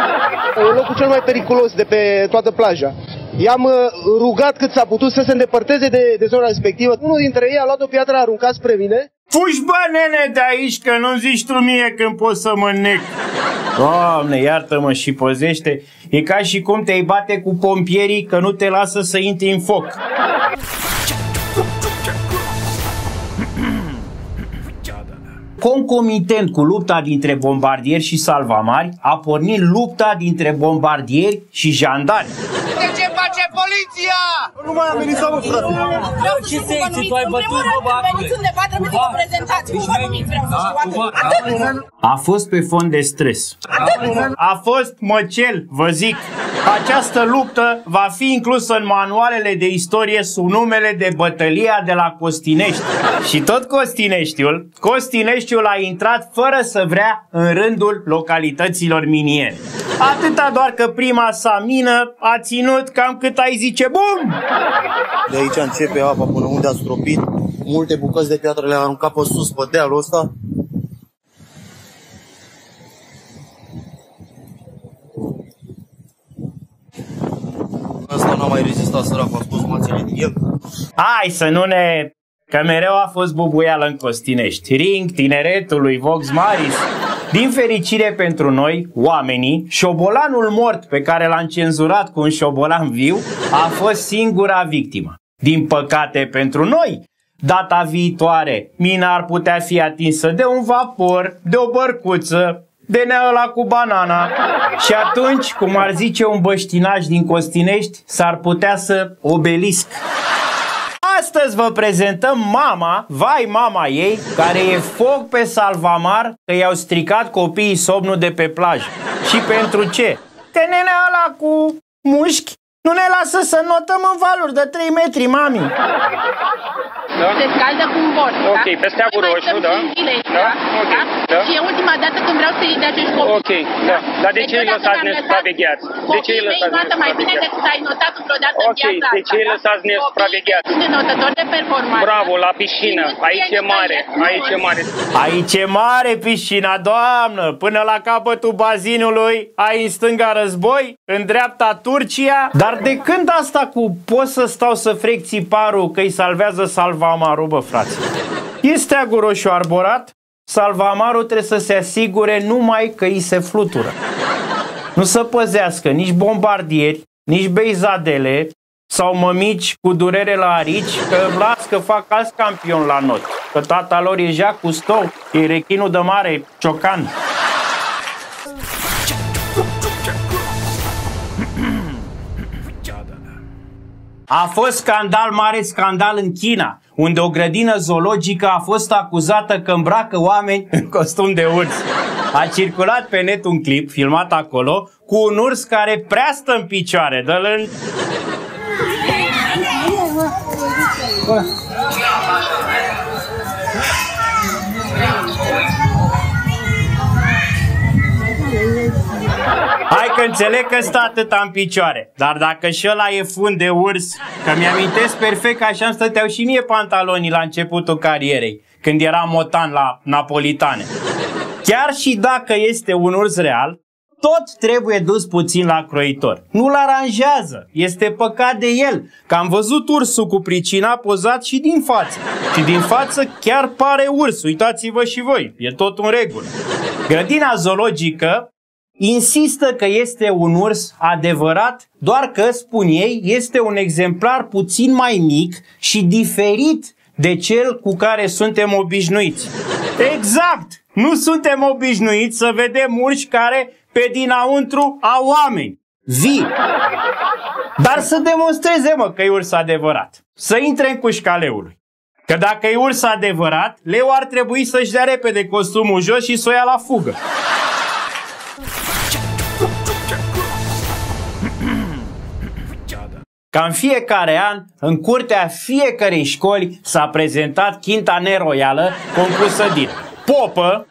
E locul cel mai periculos de pe toată plaja. I-am rugat cât s-a putut să se îndepărteze de zona respectivă. Unul dintre ei a luat o piatră, a aruncat spre mine. Fugi, bă, nene, de aici, că nu-mi zici tu mie când pot să mă nec. Doamne, iartă-mă, și pozește. E ca și cum te-ai bate cu pompierii că nu te lasă să intri în foc. Concomitent cu lupta dintre bombardieri și salvamari, a pornit lupta dintre bombardieri și jandari. De ce face poliția? Nu mai am venit să mă, frate. Ce secții tu ai bătut, bă, acolo? A fost pe fond de stres. A fost măcel, vă zic. Această luptă va fi inclusă în manualele de istorie sub numele de bătălia de la Costinești. Și tot Costineștiul a intrat fără să vrea în rândul localităților miniere. Atâta doar că prima sa mină a ținut cam cât ai zice bum! De aici începe apa până unde a stropit, multe bucăți de piatră le-a aruncat pe sus, pe dealul ăsta. Asta n-a mai rezistat, săracul, a spus, m-a ținut el. Hai să nu ne... Că mereu a fost bubuială în Costinești. Ring tineretului Vox Maris. Din fericire pentru noi, oamenii, șobolanul mort pe care l-am cenzurat cu un șobolan viu a fost singura victimă. Din păcate pentru noi, data viitoare, mina ar putea fi atinsă de un vapor, de o bărcuță, de neăla cu banana. Și atunci, cum ar zice un băștinaș din Costinești, s-ar putea să obelisc. Astăzi vă prezentăm mama, vai mama ei, care e foc pe salvamar că i-au stricat copiii somnul de pe plajă. Și pentru ce? Că nenea ăla cu mușchi nu ne lasă să notăm în valuri de 3 metri, mami. Da? Se scaldă cu un bord, da? Ok, pe steagul roșu, da? Da? Ok, da? Și e ultima dată când vreau să-i de acești copii. Ok, da. Dar de ce îi lăsați nesupravegheați? De ce îi lăsați nesupravegheați? Mai bine decât ai notat vreodată în viața asta. Ok, de ce îi lăsați nesupravegheați? Sunt notători de performanță. Bravo, la piscină. Aici e mare, aici e mare. Aici e mare piscina, doamnă. Până la capătul bazinului ai în stânga război, în dreapta Turcia. Dar de când asta cu pot să stau să frec țiparul că îi salvează salva? Salvamarul, bă, frate. E steagul roșu arborat, salvamarul trebuie să se asigure numai că îi se flutură. Nu să păzească nici bombardieri, nici beizadele sau mămici cu durere la arici, că las că fac alți campioni la not. Că tata lor e Jacques Cousteau, e rechinul de mare Ciocan. A fost scandal, mare scandal în China, unde o grădină zoologică a fost acuzată că îmbracă oameni în costum de urs. A circulat pe net un clip filmat acolo cu un urs care prea stă în picioare, dă-l în... Hai că înțeleg că stă atâta în picioare, dar dacă și ăla e fund de urs, că mi-amintesc perfect că așa îmi stăteau și mie pantalonii la începutul carierei, când eram motan la napolitane. Chiar și dacă este un urs real, tot trebuie dus puțin la croitor. Nu-l aranjează, este păcat de el, că am văzut ursul cu pricina pozat și din față. Și din față chiar pare urs, uitați-vă și voi, e tot în regulă. Grădina zoologică insistă că este un urs adevărat, doar că, spun ei, este un exemplar puțin mai mic și diferit de cel cu care suntem obișnuiți. Exact! Nu suntem obișnuiți să vedem urși care pe dinăuntru au oameni vii. Dar să demonstreze, mă, că e urs adevărat. Să intre în cușca leului. Că dacă e urs adevărat, leul ar trebui să-și dea repede costumul jos și să o ia la fugă. Ca în fiecare an, în curtea fiecărei școli s-a prezentat chinta neroială compusă din popă,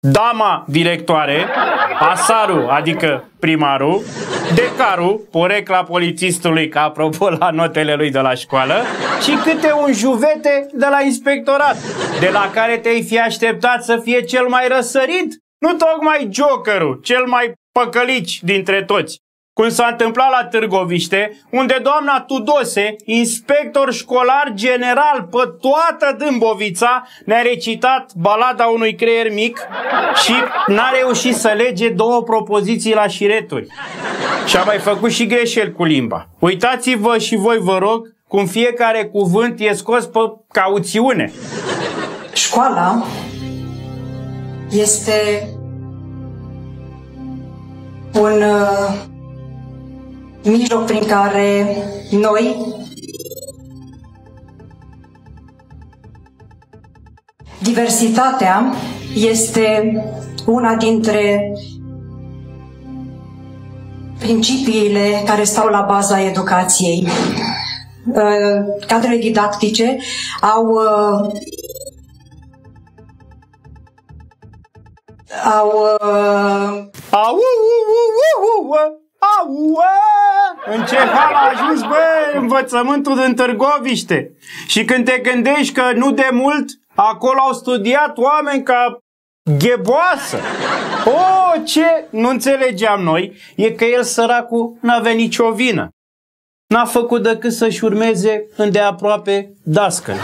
dama directoare, Pasaru, adică primarul, decarul, porecla polițistului, ca apropo la notele lui de la școală, și câte un juvete de la inspectorat, de la care te-ai fi așteptat să fie cel mai răsărit, nu tocmai jokerul, cel mai păcălici dintre toți. Cum s-a întâmplat la Târgoviște, unde doamna Tudose, inspector școlar general pe toată Dâmbovița, ne-a recitat balada unui creier mic și n-a reușit să lege două propoziții la șireturi. Și a mai făcut și greșeli cu limba. Uitați-vă și voi, vă rog, cum fiecare cuvânt e scos pe cauțiune. Școala este un mijloc prin care noi diversitatea este una dintre principiile care stau la baza educației. Cadrele didactice În ce hal a ajuns, bă, învățământul din Târgoviște? Și când te gândești că nu de mult acolo au studiat oameni ca Gheboasă. O, ce nu înțelegeam noi e că el, săracul, n-avea nicio vină. N-a făcut decât să-și urmeze îndeaproape dascăl.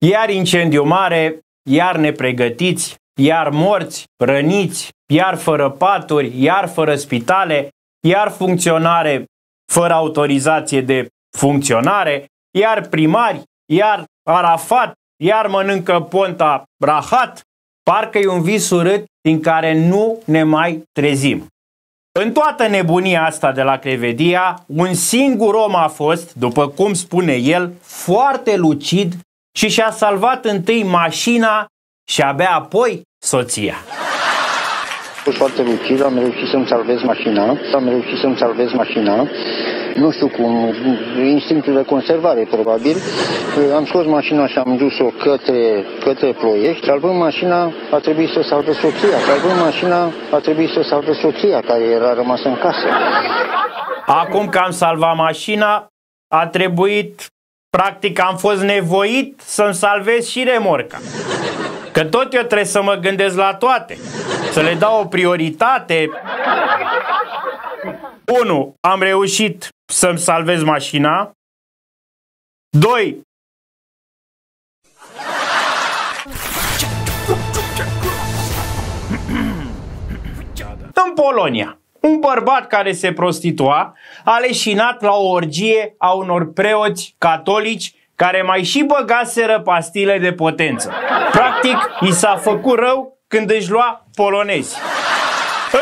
Iar incendiu mare, iar nepregătiți, iar morți, răniți, iar fără paturi, iar fără spitale, iar funcționare fără autorizație de funcționare, iar primari, iar Arafat, iar mănâncă Ponta Rahat, parcă e un vis urât din care nu ne mai trezim. În toată nebunia asta de la Crevedia, un singur om a fost, după cum spune el, foarte lucid și și-a salvat întâi mașina și abia apoi soția. Am fost foarte lucid, am reușit să-mi salvez mașina, nu știu cum, instinctul de conservare probabil. Am scos mașina și am dus-o către Ploiești. Salvând mașina a trebuit să salvez soția, care era rămasă în casă. Acum că am salvat mașina, a trebuit, practic am fost nevoit să-mi salvez și remorca. Că tot eu trebuie să mă gândesc la toate, să le dau o prioritate. 1. Am reușit să-mi salvez mașina. 2. În Polonia, un bărbat care se prostitua a leșinat la o orgie a unor preoți catolici care mai și băgaseră pastile de potență. Practic, i s-a făcut rău când își lua polonezi.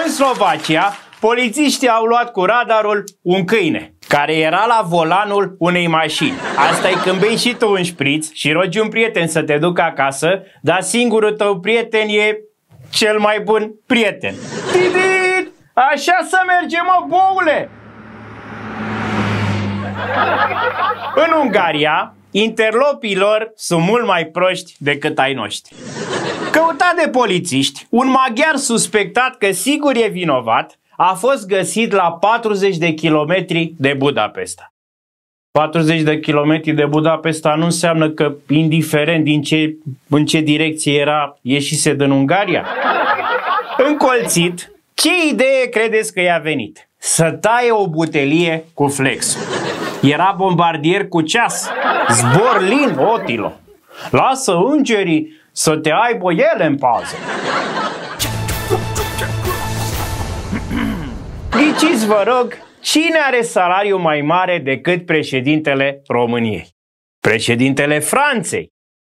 În Slovacia, polițiștii au luat cu radarul un câine, care era la volanul unei mașini. Asta-i când bei și tu un șpriț și rogi un prieten să te ducă acasă, dar singurul tău prieten e cel mai bun prieten. Tidit! Așa să mergem, mă, boule! În Ungaria, interlopilor sunt mult mai proști decât ai noștri. Căutat de polițiști, un maghiar suspectat că sigur e vinovat a fost găsit la 40 de kilometri de Budapesta. 40 de kilometri de Budapesta nu înseamnă că, indiferent în ce direcție era, ieșise din Ungaria? Încolțit, ce idee credeți că i-a venit? Să taie o butelie cu flexul. Era bombardier cu ceas. Zbor lin, otilo. Lasă îngerii să te aibă ele în pauză. Ghiciți, vă rog, cine are salariu mai mare decât președintele României? Președintele Franței.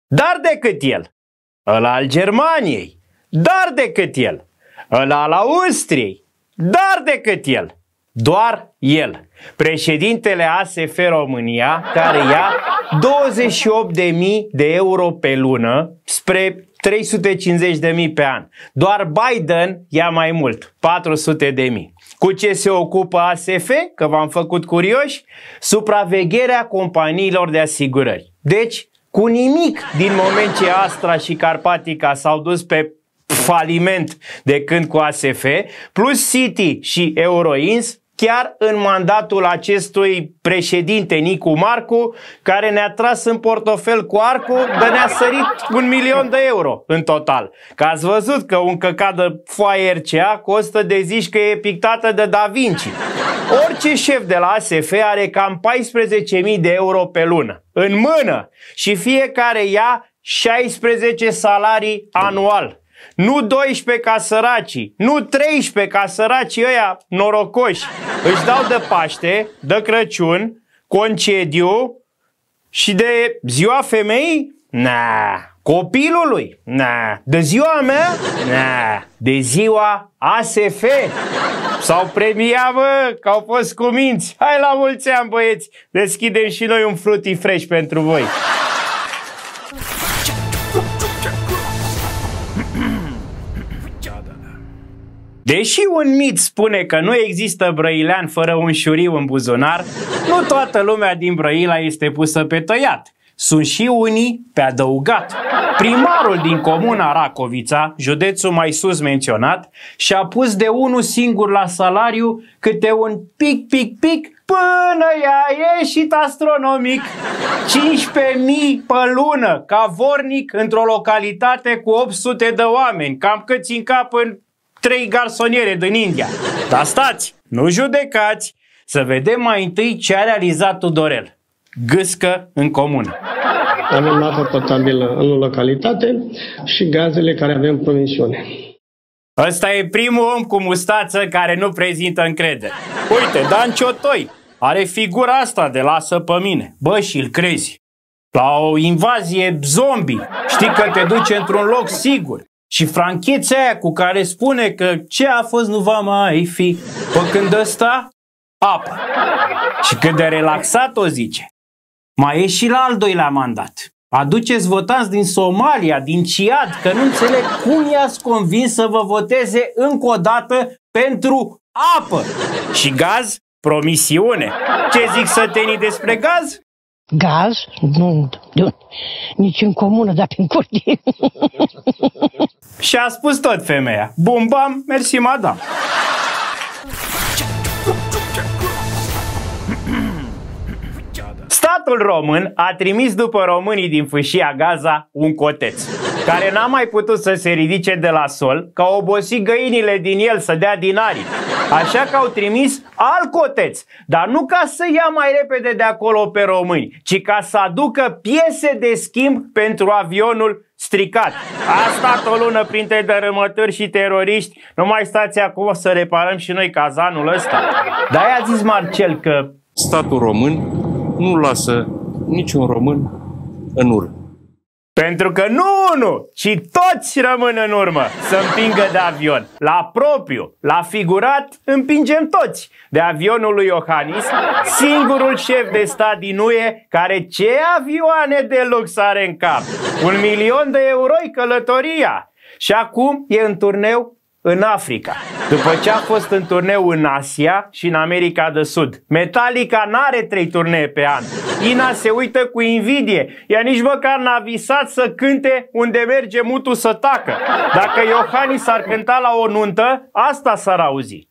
Dar decât el. Ăla al Germaniei. Dar decât el. Ăla al Austriei. Dar decât el. Doar el, președintele ASF România, care ia 28.000 de euro pe lună spre 350.000 pe an. Doar Biden ia mai mult, 400.000. Cu ce se ocupă ASF? Că v-am făcut curioși. Supravegherea companiilor de asigurări. Deci, cu nimic din moment ce Astra și Carpatica s-au dus pe faliment de când cu ASF, plus City și Euroins, chiar în mandatul acestui președinte Nicu Marcu, care ne-a tras în portofel cu arcul, dar ne-a sărit 1.000.000 de euro în total. Că ați văzut că un căcat de foaie RCA costă de zici că e pictată de Da Vinci. Orice șef de la ASF are cam 14.000 de euro pe lună în mână și fiecare ia 16 salarii anual. Nu 12 ca săracii, nu 13 ca săracii ăia norocoși. Își dau de Paște, de Crăciun, concediu și de ziua femeii? Na. Copilului? Na. De ziua mea? Na. De ziua ASF. S-au premiat, bă, că au fost cuminți. Hai la mulți ani, băieți. Deschidem și noi un Fruity Fresh pentru voi. Deși un mit spune că nu există brăilean fără un șuriu în buzunar, nu toată lumea din Brăila este pusă pe tăiat. Sunt și unii pe adăugat. Primarul din comuna Racovița, județul mai sus menționat, și-a pus de unul singur la salariu câte un pic, pic, pic, până i-a ieșit astronomic. 15.000 pe lună ca vornic într-o localitate cu 800 de oameni, cam cât țin cap în 3 garsoniere din India. Dar stați, nu judecați, să vedem mai întâi ce a realizat Tudorel. Gâscă în comună. Avem apă potabilă în localitate și gazele care avem pe misiune. Ăsta e primul om cu mustață care nu prezintă încredere. Uite, Dan Ciotoi are figura asta de lasă pe mine. Bă, și-l crezi. La o invazie zombie, știi că te duci într-un loc sigur. Și franchețea aia cu care spune că ce a fost nu va mai fi, pă când ăsta, apă. Și cât de relaxat o zice. Mai e și la al doilea mandat. Aduceți votanți din Somalia, din Ciad, că nu înțeleg cum i-ați convins să vă voteze încă o dată pentru apă. Și gaz, promisiune. Ce zic sătenii despre gaz? Gaz? Nu, nici în comună, dar prin curte. Și a spus tot femeia. Bum, bam, mersi, madam. Statul român a trimis după românii din fâșia Gaza un coteț, care n-a mai putut să se ridice de la sol, că au obosit găinile din el să dea din aripi. Așa că au trimis alt coteț, dar nu ca să ia mai repede de acolo pe români, ci ca să aducă piese de schimb pentru avionul stricat. A stat o lună printre dărâmături și teroriști, nu mai stați acum să reparăm și noi cazanul ăsta. Dar aia a zis Marcel că statul român nu lasă niciun român în urmă. Pentru că nu unul, ci toți rămân în urmă să împingă de avion. La propriu, la figurat, împingem toți. De avionul lui Iohannis, singurul șef de stat din UE care ce avioane de lux are în cap. 1.000.000 de euro-i călătoria. Și acum e în turneu în Africa, după ce a fost în turneu în Asia și în America de Sud. Metallica n-are 3 turnee pe an. Ina se uită cu invidie. Ea nici măcar n-a visat să cânte Unde merge mutul să tacă. Dacă Iohannis s-ar cânta la o nuntă, asta s-ar auzi.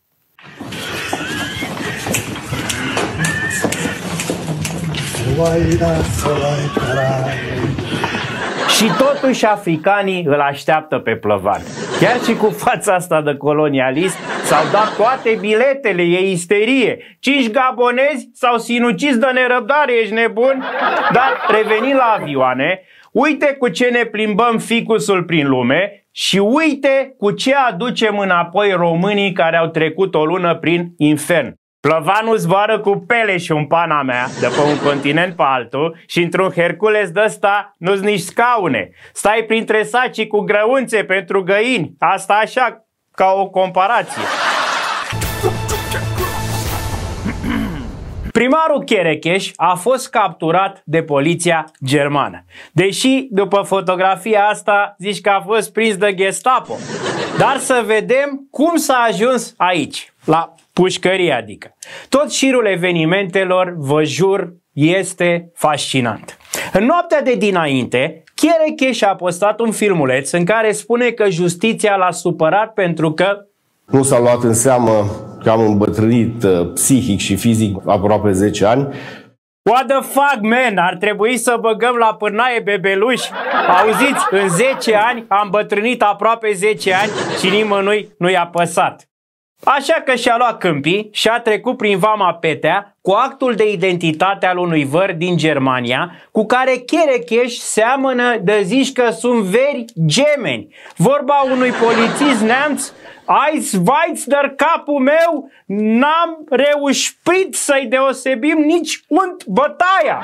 Și totuși africanii îl așteaptă pe Plăvan. Chiar și cu fața asta de colonialist s-au dat toate biletele, e isterie. 5 gabonezi s-au sinucis de nerăbdare, ești nebun? Dar revenind la avioane, uite cu ce ne plimbăm ficusul prin lume și uite cu ce aducem înapoi românii care au trecut o lună prin infern. Plăvanul zboară cu Peleșul în pana mea, de pe un continent pe altul, și într-un Hercules de-ăsta nu-s nici scaune. Stai printre sacii cu grăunțe pentru găini. Asta așa, ca o comparație. Primarul Cherecheș a fost capturat de poliția germană. Deși, după fotografia asta, zici că a fost prins de Gestapo. Dar să vedem cum s-a ajuns aici, la pușcărie adică. Tot șirul evenimentelor, vă jur, este fascinant. În noaptea de dinainte, Cherecheș a postat un filmuleț în care spune că justiția l-a supărat pentru că nu s-a luat în seamă că am îmbătrânit psihic și fizic aproape 10 ani. What the fuck, man? Ar trebui să băgăm la pârnaie bebeluși. Auziți, în 10 ani am îmbătrânit aproape 10 ani și nimănui nu i-a păsat. Așa că și-a luat câmpii și a trecut prin Vama Petea cu actul de identitate al unui văr din Germania, cu care Cherecheș seamănă de zici că sunt veri gemeni. Vorba unui polițist neamț, Eisweitzder, capul meu, n-am reușit să-i deosebim nici unt bătaia.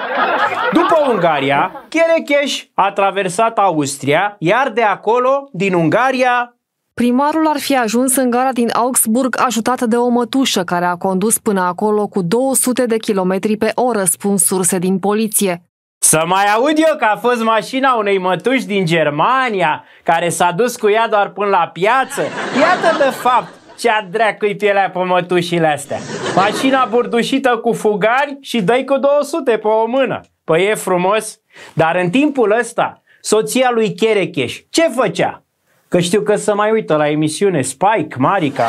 După Ungaria, Cherecheș a traversat Austria, iar de acolo, din Ungaria, primarul ar fi ajuns în gara din Augsburg ajutat de o mătușă care a condus până acolo cu 200 de kilometri pe oră, spun surse din poliție. Să mai aud eu că a fost mașina unei mătuși din Germania care s-a dus cu ea doar până la piață. Iată de fapt ce-a dracu-i pielea pe mătușile astea. Mașina burdușită cu fugari și dă-i cu 200 pe o mână. Păi e frumos, dar în timpul ăsta soția lui Cherecheș ce făcea? Că știu că se mai uită la emisiune Spike, Marica.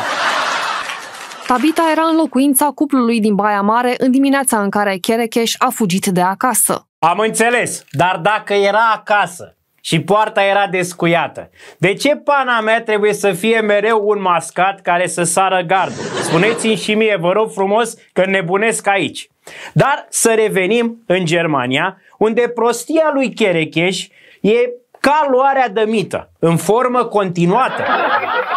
Tabita era în locuința cuplului din Baia Mare în dimineața în care Cherecheș a fugit de acasă. Am înțeles, dar dacă era acasă și poarta era descuiată, de ce pana mea trebuie să fie mereu un mascat care să sară gardul? Spuneți-mi și mie, vă rog frumos, că nebunesc aici. Dar să revenim în Germania, unde prostia lui Cherecheș e ca luarea de mită, în formă continuată.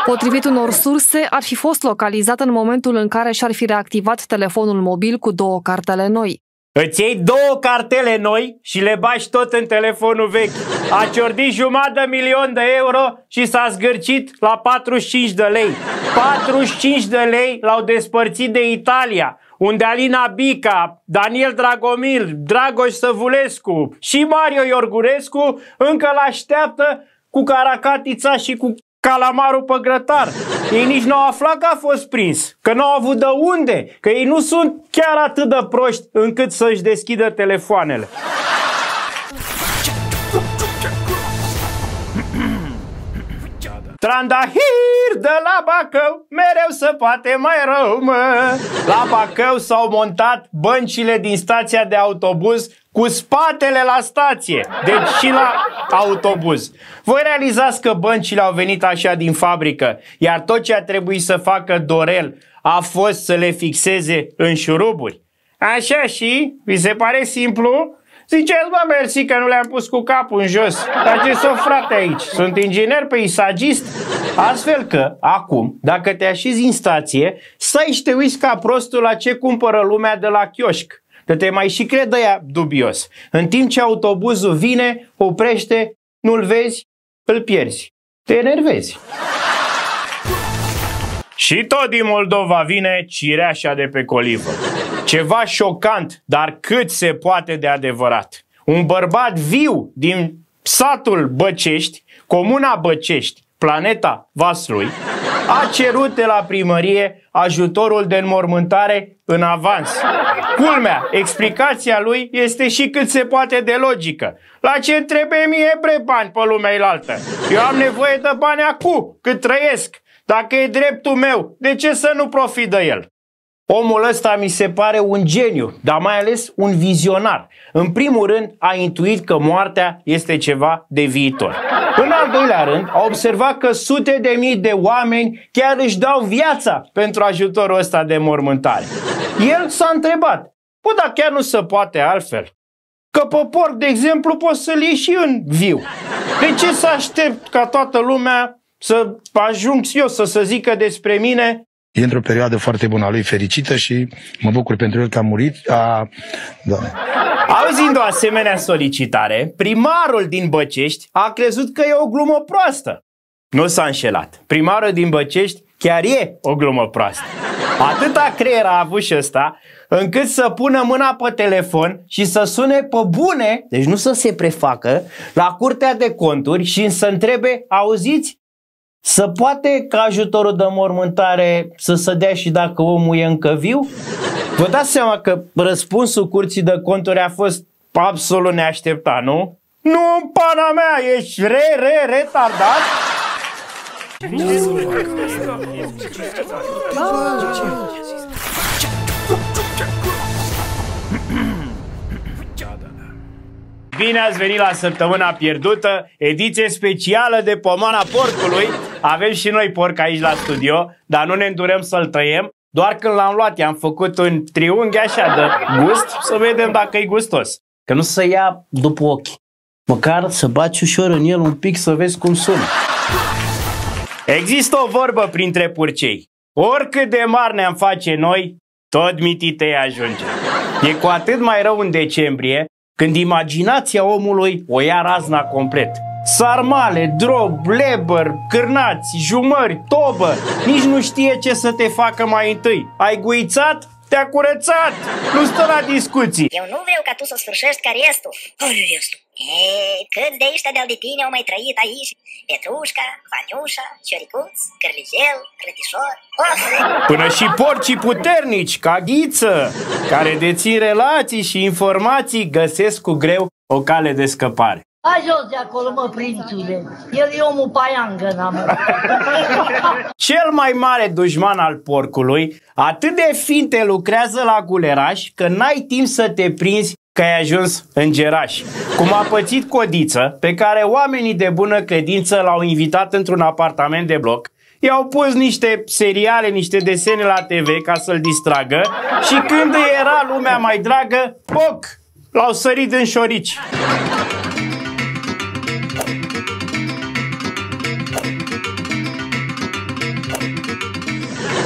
Potrivit unor surse, ar fi fost localizat în momentul în care și-ar fi reactivat telefonul mobil cu două cartele noi. Îți iei două cartele noi și le bași tot în telefonul vechi. A ciordit jumătate de milion de euro și s-a zgârcit la 45 de lei. 45 de lei l-au despărțit de Italia, unde Alina Bica, Daniel Dragomir, Dragoș Săvulescu și Mario Iorgurescu încă l-așteaptă cu caracatița și cu calamarul pe grătar. Ei nici n-au aflat că a fost prins, că n-au avut de unde, că ei nu sunt chiar atât de proști încât să-și deschidă telefoanele. Trandahir de la Bacău, mereu se poate mai rău, mă. La Bacău s-au montat băncile din stația de autobuz cu spatele la stație, deci și la autobuz. Voi realizați că băncile au venit așa din fabrică, iar tot ce a trebuit să facă Dorel a fost să le fixeze în șuruburi. Așa și, vi se pare simplu? Ziceți, bă, mersi că nu le-am pus cu capul în jos. Dar ce s-o, frate, aici? Sunt inginer peisagist. Astfel că, acum, dacă te așezi în stație, stai și te uiți ca prostul la ce cumpără lumea de la chioșc. Că te mai și credă ea dubios. În timp ce autobuzul vine, oprește, nu-l vezi, îl pierzi. Te enervezi. Și tot din Moldova vine cireașa de pe colivă. Ceva șocant, dar cât se poate de adevărat. Un bărbat viu din satul Băcești, comuna Băcești, planeta Vaslui, a cerut de la primărie ajutorul de înmormântare în avans. Culmea, explicația lui este și cât se poate de logică. La ce îmi trebuie mie bre bani pe lumea ilaltă? Eu am nevoie de bani acum, cât trăiesc. Dacă e dreptul meu, de ce să nu profit de el? Omul ăsta mi se pare un geniu, dar mai ales un vizionar. În primul rând a intuit că moartea este ceva de viitor. În al doilea rând a observat că sute de mii de oameni chiar își dau viața pentru ajutorul ăsta de mormântare. El s-a întrebat, bă, dar chiar nu se poate altfel? Că pe porc, de exemplu, poți să-l iei și în viu. De ce să aștept ca toată lumea să ajung eu să zică despre mine? E într-o perioadă foarte bună a lui, fericită, și mă bucur pentru el că a murit. Auzind o asemenea solicitare, primarul din Băcești a crezut că e o glumă proastă. Nu s-a înșelat. Primarul din Băcești chiar e o glumă proastă. Atâta creier a avut și ăsta, încât să pună mâna pe telefon și să sune pe bune, deci nu să se prefacă, la Curtea de Conturi și să întrebe, auziți? să poate ca ajutorul de mormântare să se dea și dacă omul e încă viu? Vă dați seama că răspunsul Curții de Conturi a fost absolut neașteptat, nu? Nu în pana mea, ești retardat! Bine ați venit la Săptămâna Pierdută, ediție specială de pomana porcului. Avem și noi porc aici la studio, dar nu ne îndurăm să-l tăiem. Doar când l-am luat, i-am făcut un triunghi așa de gust, să vedem dacă e gustos. Că nu se ia după ochi. Măcar să baci ușor în el un pic să vezi cum sună. Există o vorbă printre purcei. Oricât de mari ne-am face noi, tot mititei ajunge. E cu atât mai rău în decembrie, când imaginația omului o ia razna complet. Sarmale, drog, leber, cârnați, jumări, tobă. Nici nu știe ce să te facă mai întâi. Ai guițat? Te-a curățat! Nu stă la discuții! Eu nu vreau ca tu să sfârșești care ești tu. Câți de ăștia de-au de tine au mai trăit aici? Petrușca, Vaniușa, Cioricuț, Cârligel, Rătișor... Până și porcii puternici, ca Ghiță, care dețin relații și informații, găsesc cu greu o cale de scăpare. Hai jos de acolo, mă, prințule! El e omul paiangăna, mă! Cel mai mare dușman al porcului, atât de finte lucrează la guleraș că n-ai timp să te prinzi că ai ajuns în geraș. Cum a pățit Codiță, pe care oamenii de bună credință l-au invitat într-un apartament de bloc, i-au pus niște seriale, niște desene la TV ca să-l distragă și când era lumea mai dragă, poc, l-au sărit în șorici.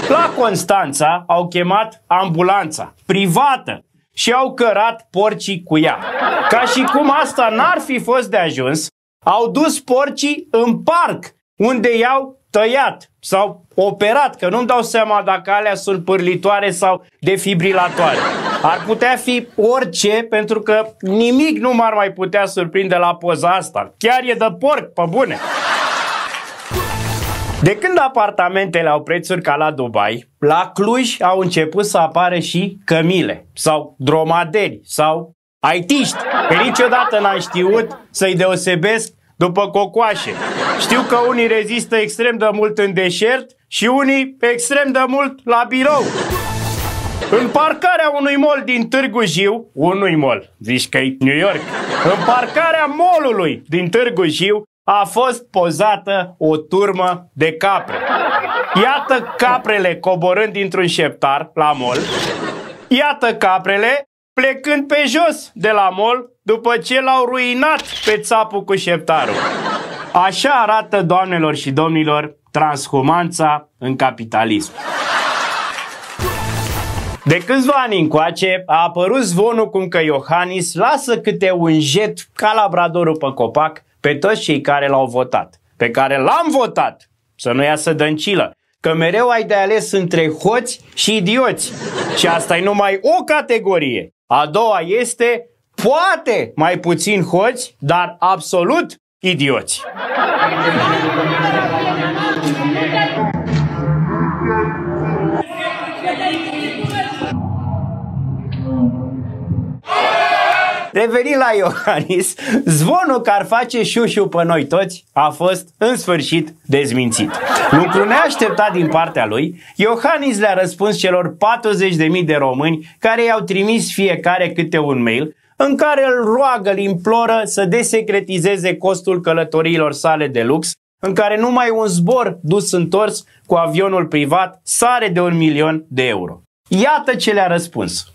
La Constanța au chemat ambulanța privată și au cărat porcii cu ea. Ca și cum asta n-ar fi fost de ajuns, au dus porcii în parc, unde i-au tăiat sau operat, că nu-mi dau seama dacă alea sunt pârlitoare sau defibrilatoare. Ar putea fi orice, pentru că nimic nu m-ar mai putea surprinde la poza asta. Chiar e de porc, pe bune! De când apartamentele au prețuri ca la Dubai, la Cluj au început să apară și cămile, sau dromaderi, sau aitiști, că niciodată n-am știut să-i deosebesc după cocoașe. Știu că unii rezistă extrem de mult în deșert și unii extrem de mult la birou. În parcarea unui mall din Târgu Jiu, zici că-i New York, în parcarea mall-ului din Târgu Jiu, a fost pozată o turmă de capre. Iată caprele coborând dintr-un șeptar la mol. Iată caprele plecând pe jos de la mol după ce l-au ruinat pe țapul cu șeptarul. Așa arată, doamnelor și domnilor, transhumanța în capitalism. De câțiva ani încoace a apărut zvonul cum că Iohannis lasă câte un jet ca labradorul pe copac pe toți cei care l-au votat, pe care l-am votat, să nu iasă dăncilă, că mereu ai de ales între hoți și idioți. Și asta e numai o categorie. A doua este poate mai puțin hoți, dar absolut idioți. Revenind la Iohannis, zvonul că ar face șușu pe noi toți a fost în sfârșit dezmințit. Lucru neașteptat din partea lui, Iohannis le-a răspuns celor 40.000 de români care i-au trimis fiecare câte un mail în care îl roagă, îl imploră să desecretizeze costul călătoriilor sale de lux, în care numai un zbor dus-întors cu avionul privat sare de 1.000.000 de euro. Iată ce le-a răspuns.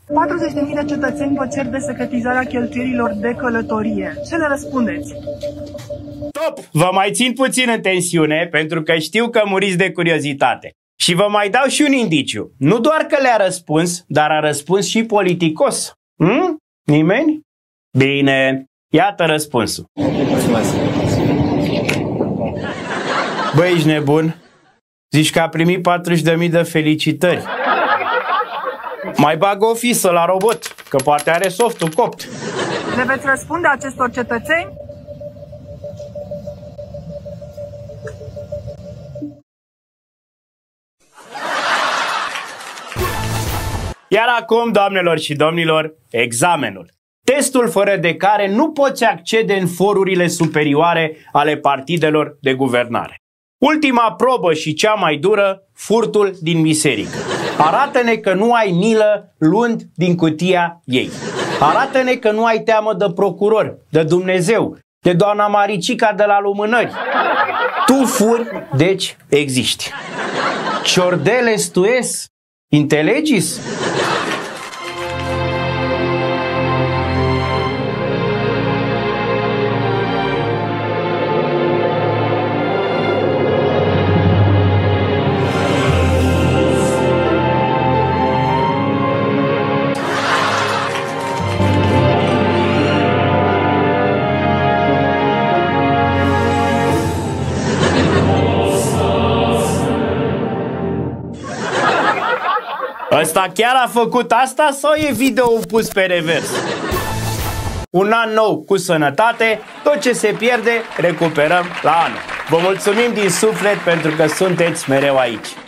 40.000 de cetățeni vă cer desecretizarea cheltuielilor de călătorie. Ce le răspundeți? Top! Vă mai țin puțin în tensiune, pentru că știu că muriți de curiozitate. Și vă mai dau și un indiciu. Nu doar că le-a răspuns, dar a răspuns și politicos. Nimeni? Bine, iată răspunsul. Băi, ești nebun? Zici că a primit 40.000 de felicitări. Mai bag o fisă la robot, că poate are softul copt. Le veți răspunde acestor cetățeni? Iar acum, doamnelor și domnilor, examenul. Testul fără de care nu poți accede în forurile superioare ale partidelor de guvernare. Ultima probă și cea mai dură, furtul din biserică. Arată-ne că nu ai milă luând din cutia ei. Arată-ne că nu ai teamă de procuror, de Dumnezeu, de doamna Maricica de la lumânări. Tu furi, deci existi. Ciordeles tu es, intelegis? Ăsta chiar a făcut asta sau e video-ul pus pe revers? Un an nou cu sănătate, tot ce se pierde recuperăm la anul. Vă mulțumim din suflet pentru că sunteți mereu aici.